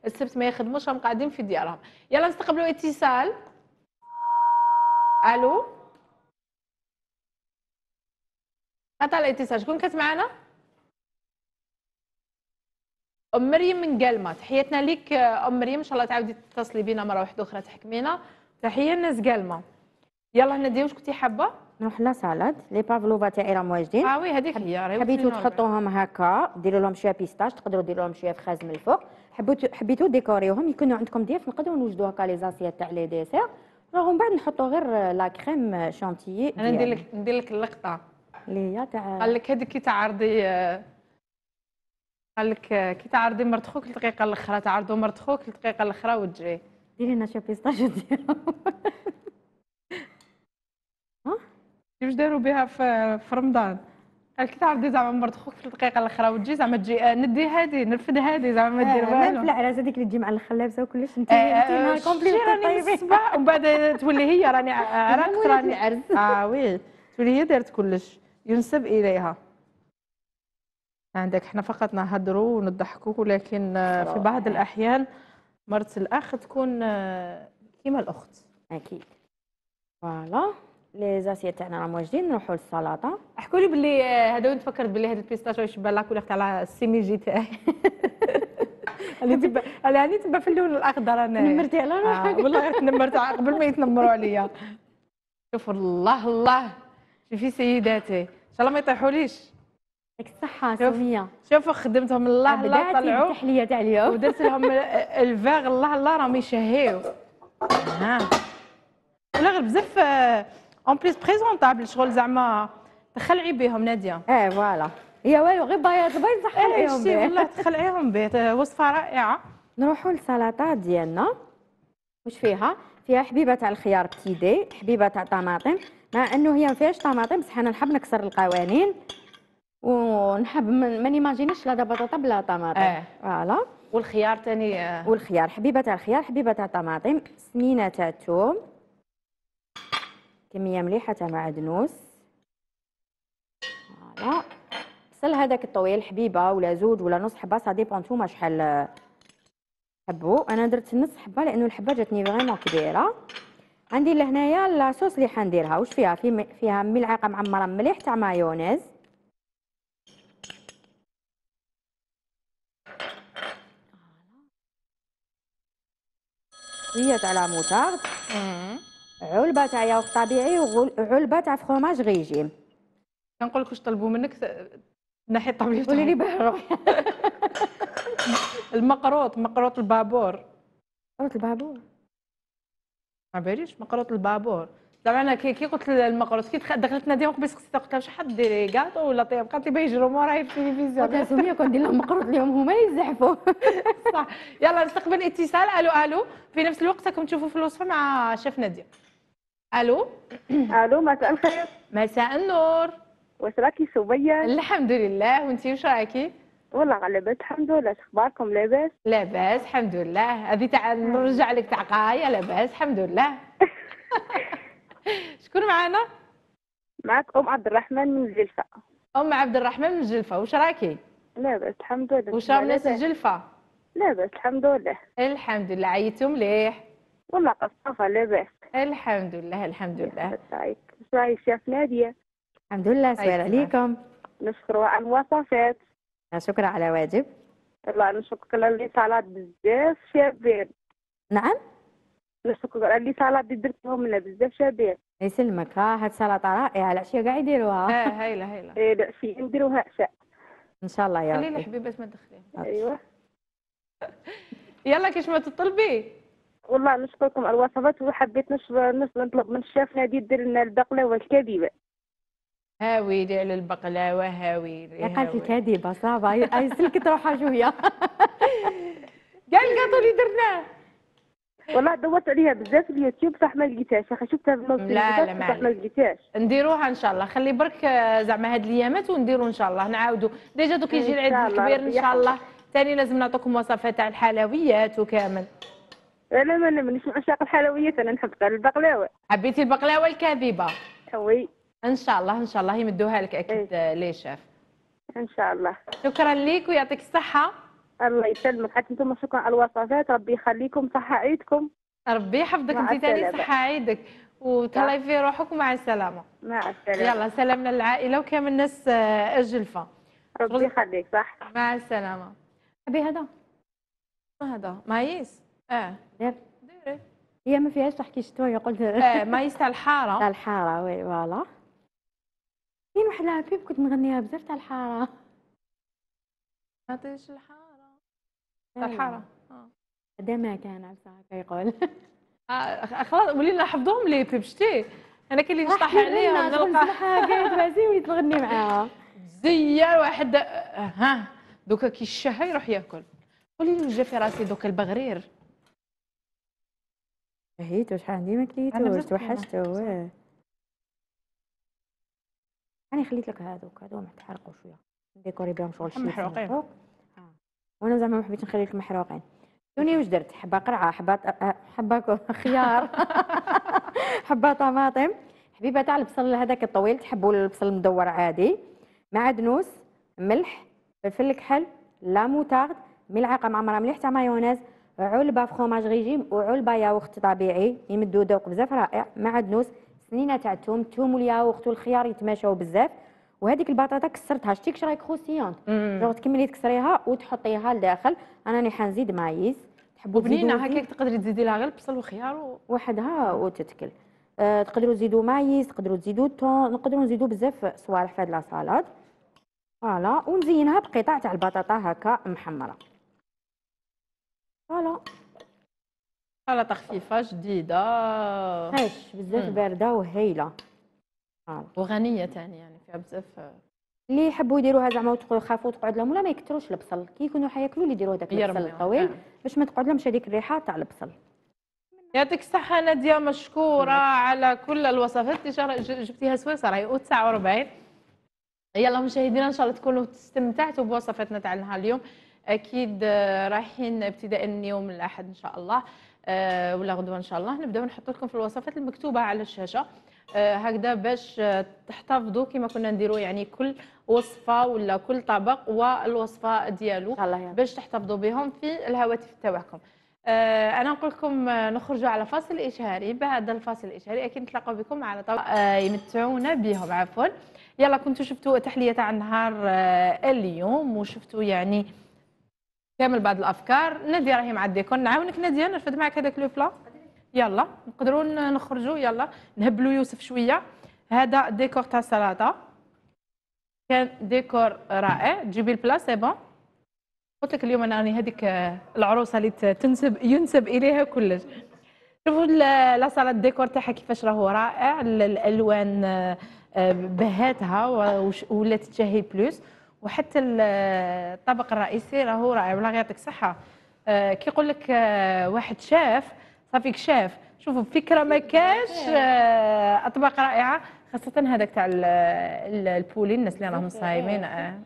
السبت ما يخدموش، راهم قاعدين في ديارهم. يلا نستقبلوا اتصال. الو قطع الاتصال. شكون كانت معنا؟ ام مريم من قالمه. تحياتنا ليك ام مريم، ان شاء الله تعاودي تتصلي بينا مره واحده اخرى تحكمينا. تحيه لناس قالمه. يلا هنا ديوش كنتي حابه نروح لها سالاد لي بافلوفا تاعي راهم واجدين. اه وي هذيك هي. حبيتو تحطوهم هكا، ديروا لهم شويه بيستاش، تقدروا ديروا لهم شويه فخاز من الفوق. حبيتو حبيتو ديكوريوهم يكونوا عندكم ضياف، نقدروا نوجدوا هكا لي زاسيات تاع لي ديسير، راهم بعد نحطوا غير لا كريم شانتيي. انا ندير لك ندير لك اللقطه اللي هي تاع قال لك هذيك كي تعرضي، قال لك كي تعرضي مرت خوك الدقيقه الاخرى، تعرضوا مرت خوك الدقيقه الاخرى وتجي. ديري لنا شويه بيستاش ديالهم. واش داروا بها في رمضان؟ قال كي تعرضي زعما مرت خوك في الدقيقه الاخرى وتجي زعما تجي ندي هذه نرفد هذه زعما ما دير والو. لا لا هذيك اللي تجي مع الخلابسه وكلش. انت انت كومبليمون طيبين صباح ومن بعد تولي هي راني عرقت راني عرس. اه وي تولي هي دارت كلش ينسب اليها. عندك حنا فقط نهضروا ونضحكوا، ولكن في بعض الاحيان مرت الاخ تكون كيما الاخت. اكيد. فوالا لي زاسية تاعنا راهم واجدين. نروحوا للسلطه. احكوا لي باللي هذا وين تفكرت باللي هذا البيستاشيو يشبه لاكوليغ تاع السيميجي تاعي اللي تبع راني تبع في اللون الاخضر. انا نمرتي على روحك والله غير تنمرت قبل ما يتنمروا عليا. شوف الله الله شوفي سيداتي ان شاء الله ما يطيحوليش. يعطيك الصحه سميه. شوفوا خدمتهم الله الله طلعوا التحليه تاع اليوم ودرت لهم الفاغ الله الله راهم يشهيو. ها ولا غير بزاف اون بليس بريزونطابل شغل زعما تخلعي بهم ناديه. اه فوالا هي والو غير بياض بيض تخلعيهم به. والله تخلعيهم به وصفه رائعه. نروحوا للسلطه ديالنا. واش فيها؟ فيها حبيبه تاع الخيار بتيدي، حبيبه تاع طماطم، مع انه هي ما فيهاش طماطم بصح انا نحب نكسر القوانين ونحب ما نيماجينيش لا بطاطا بلا طماطم. فوالا والخيار ثاني. والخيار حبيبه تاع الخيار، حبيبه تاع طماطم، سمينه تاع الثوم كميه مليحه تاع معدنوس، فوالا بصل هذاك الطويل حبيبه ولا زوج ولا نص حبه سا ديبون نتوما شحال تحبو. انا درت نص حبه لانه الحبه جاتني فريمون كبيره. عندي لهنايا لاصوص اللي حنديرها. واش فيها؟ في فيها ملعقه معمره مليح تاع مايونيز، هي تاع لا موتارد، علبه تاع ياغ طبيعي وعلبه تاع فخوماج غيجيم. كنقول لك واش طلبوا منك ناحيه طبيعتك قولي لي باه روحي. المقروط مقروط البابور. مقروط البابور ما باليش مقروط البابور زعما انا كي قلت المقروط كي دخلت ناديه وقبيس خصيتها قلت لها واش حد ديري كاطو ولا طياب. قالت لي باه يجرو موراي في التلفزيون. قلت لها سميه كون ندير لهم مقروط اليوم هما يزحفوا. صح. يلا نستقبل اتصال. الو الو في نفس الوقت راكم تشوفوا في الوصفه مع شيف ناديه. الو الو مساء الخير. مساء النور. واش راكي سميه؟ الحمد لله وانتي واش راكي؟ والله غلبت الحمد لله. شخباركم؟ لاباس لاباس الحمد لله. هذه تاع نرجع لك تاع قايه لاباس الحمد لله. شكون معانا؟ معك ام عبد الرحمن من الجلفه. ام عبد الرحمن من الجلفه واش راكي؟ لاباس الحمد لله. واش راهم الناس الجلفه؟ لاباس الحمد لله. الحمد لله. عيتو مليح؟ والله قصافه لاباس الحمد لله الحمد لله. واش رايك شيف ناديه؟ الحمد لله سوير عليكم. نشكروا على الوصفات. شكرا على واجب. الله نشكرك على الاتصالات بزاف شابين. نعم نشكرك على الاتصالات اللي درتهم لنا بزاف شابين. يسلمك. ها هاد السلطه رائعه العشيه كاع يديروها. اه هايله هايله. ايه العشيه نديروها عشاء ان شاء الله يا ربي. خلينا حبيبات ما تدخليهم. ايوه. يلا كاش ما تطلبي. والله نشكركم على الوصفات وحبيت نطلب من الشيف نادي دير لنا البقلاوه الكاذبه. هاويلي على البقلاوه هاويلي. هاوي. قالت الكاذبه صافا اي سلكت روحها شويه. كاع الكاطو اللي درناه. والله دورت عليها بزاف في اليوتيوب صح ما لقيتهاش، يا اخي شفتها في الموسم لا لا صح ما لقيتهاش. نديروها ان شاء الله، خلي برك زعما هاد الايامات ونديرو ان شاء الله نعاودو، ديجا دوك يجي العيد الكبير ان شاء الله، ثاني لازم نعطيكم وصفات تاع الحلويات وكامل. انا ما نمنش عشاق الحلويات، انا نحب البقلاوه. حبيتي البقلاوه الكاذبه؟ وي ان شاء الله ان شاء الله يمدوها لك اكيد لي شاف ان شاء الله. شكرا ليك ويعطيك الصحه. الله يسلمك حتى انتم، شكرا على الوصفات، ربي يخليكم، صحه عيدكم. ربي يحفظك انت ثاني، صحه عيدك وتهلاي في روحك ومع السلامه. مع السلامه. يلا سلامنا للعائله وكامل الناس الجلفه. ربي يخليك صح. مع السلامه. ابي هذا هذا مايس اه دير ديري هي ما فيهاش تحكي شتويه قلت اه مايس تاع الحاره تاع الحاره وي فوالا. كاين واحد لابيب كنت نغنيها بزاف تاع الحاره. عطيش الحاره تاع الحاره اه هذا ما كان عرفت هكا يقول اه خلاص ولينا نحفظوهم لي بيب شتي انا كي اللي نشطح عليهم نلقى قاعد مازي وليت نغني معاها زيار واحد ها دوكا كي الشهى يروح ياكل. قولي لي جا في راسي دوك البغرير شهيتو شحال عندي ما كليتوش توحشتو واه انا خليت لك هذوك هذوما تحرقوا شويه نديكوري بهم شغل شي محروقين اه وانا زعما ما حبيتش نخلي لك محروقين دوني واش درت حبه قرعه حبه حبه خيار حبه طماطم حبيبه تاع البصل هذاك الطويل تحبوا البصل المدور عادي مع دنوس ملح فلفل كحل لا موتارد ملعقه معمره مليح تاع مايونيز علبه فخوماج غيجيم وعلبه ياغورت طبيعي يمدو ذوق بزاف رائع مع دنوس سنينه تاع الثوم الثوم والياغورت والخيار يتماشاو بزاف وهذيك البطاطا كسرتها شتيك راك كروسيونت جو تكملي تكسريها وتحطيها لداخل انا راني حنزيد مايز تحبوا بنينه هكاك تقدري تزيدي لها غير البصل والخيار وحدها وتتكل أه تقدروا تزيدوا مايز تقدروا تزيدوا الثوم نقدروا نزيدوا بزاف صوالح في هاد لا سالاد فوالا ونزينها بقطع تاع البطاطا هكا محمره فوالا سلطه خفيفه جديده هاش بزاف بارده وهايله فوالا وغنيه ثاني يعني فيها بزاف اللي يحبوا يديروها زعما ويخافوا تقعد لهم ولا ما يكثروش البصل كي يكونوا حياكلوا اللي يديروا هذاك البصل الطويل باش ما تقعد لهمش هذيك الريحه تاع البصل. يعطيك الصحه ناديه مشكوره على كل الوصفات اللي جبتيها سويسه راهي تسعة وأربعين. يلا مشاهدينا ان شاء الله تكونوا استمتعتوا بوصفتنا تاع النهار اليوم. اكيد رايحين ابتداء من يوم الاحد ان شاء الله أه ولا غدوه ان شاء الله نبداو نحط لكم في الوصفات المكتوبه على الشاشه أه هكذا باش تحتفظوا كما كنا نديروا يعني كل وصفه ولا كل طبق والوصفه ديالو باش تحتفظوا بهم في الهواتف تاعكم. أه انا نقول لكم نخرجوا على فاصل اشهاري بعد الفاصل الاشهاري اكيد نتلاقاو بكم على طبق أه يمتعونا بهم عفوا. يلا كنتوا شفتوا تحليه تاع النهار أه اليوم وشفتوا يعني كامل بعض الافكار. ناديه راهي مع الديكور نعاونك ناديه نرفد معك هذاك لو بلا يلا نقدروا نخرجوا يلا نهبلوا يوسف شويه. هذا ديكور تاع السلطه كان ديكور رائع تجيبي البلا سي بون قلت لك اليوم انا راني هذيك العروسه اللي تنسب ينسب اليها كلش. شوفوا لا سلطه الديكور تاعها كيفاش راهو رائع الالوان بهاتها ولات تشهي بلوس وحتى الطبق الرئيسي راهو رائع والله يعطيك الصحه. أه كي يقول لك أه واحد شاف صافيك شاف. شوفوا فكره ما كاش أه اطباق رائعه خاصه هذاك تاع البولي الناس اللي راهم صايمين أه.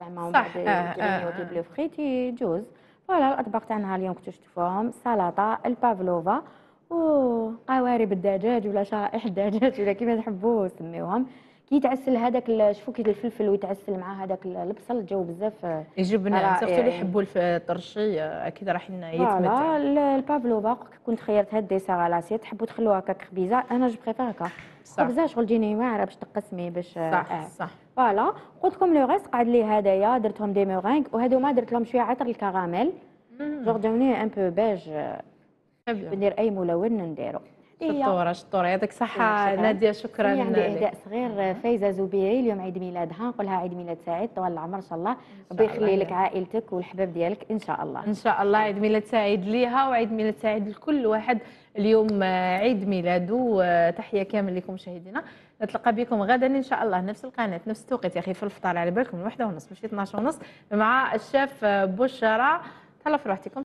زعما بعد الجرينيوتي بلو فخيتي جوز فوالا الاطباق تاع نهار اليوم كنتو شفتوهم السلطه البافلوفا وقوارب الدجاج ولا شرائح الدجاج ولا كيما تحبوا سميوهم كي يتعسل هذاك شوفوا كي الفلفل ويتعسل مع هذاك البصل الجو بزاف يجبنا صرتوا اللي يحبوا الطرشي اكيد راح يتمتع. لا البافلوفا كنت خيرت هاد الديسار على سيت تحبوا تخلوها هكاك خبيزه انا جو بريفير هكا خبزه شغل تجيني واعره باش تقسمي باش صح آه. صح فوالا قلت لكم لو غيس قعد لي هذايا درتهم دي مورينغ وهذوما درت لهم شويه عطر الكراميل جو جاوني ان بو بيج ندير اي ملون نديرو. شطوره شطوره يعطيك الصحه ناديه شكرا لك. عندي اهداء صغير فايزه زبيري اليوم عيد ميلادها نقول لها عيد ميلاد سعيد طول العمر ان شاء الله ربي يخلي لك عائلتك والحباب ديالك ان شاء الله. ان شاء الله عيد ميلاد سعيد ليها وعيد ميلاد سعيد لكل واحد اليوم عيد ميلاده. تحيه كامل لكم مشاهدينا نتلقى بكم غدا ان شاء الله نفس القناه نفس التوقيت يا اخي في الفطار على بالكم الوحده ونص ماشي اثناش ونص مع الشاف بشرى. تهلا في روحتكم.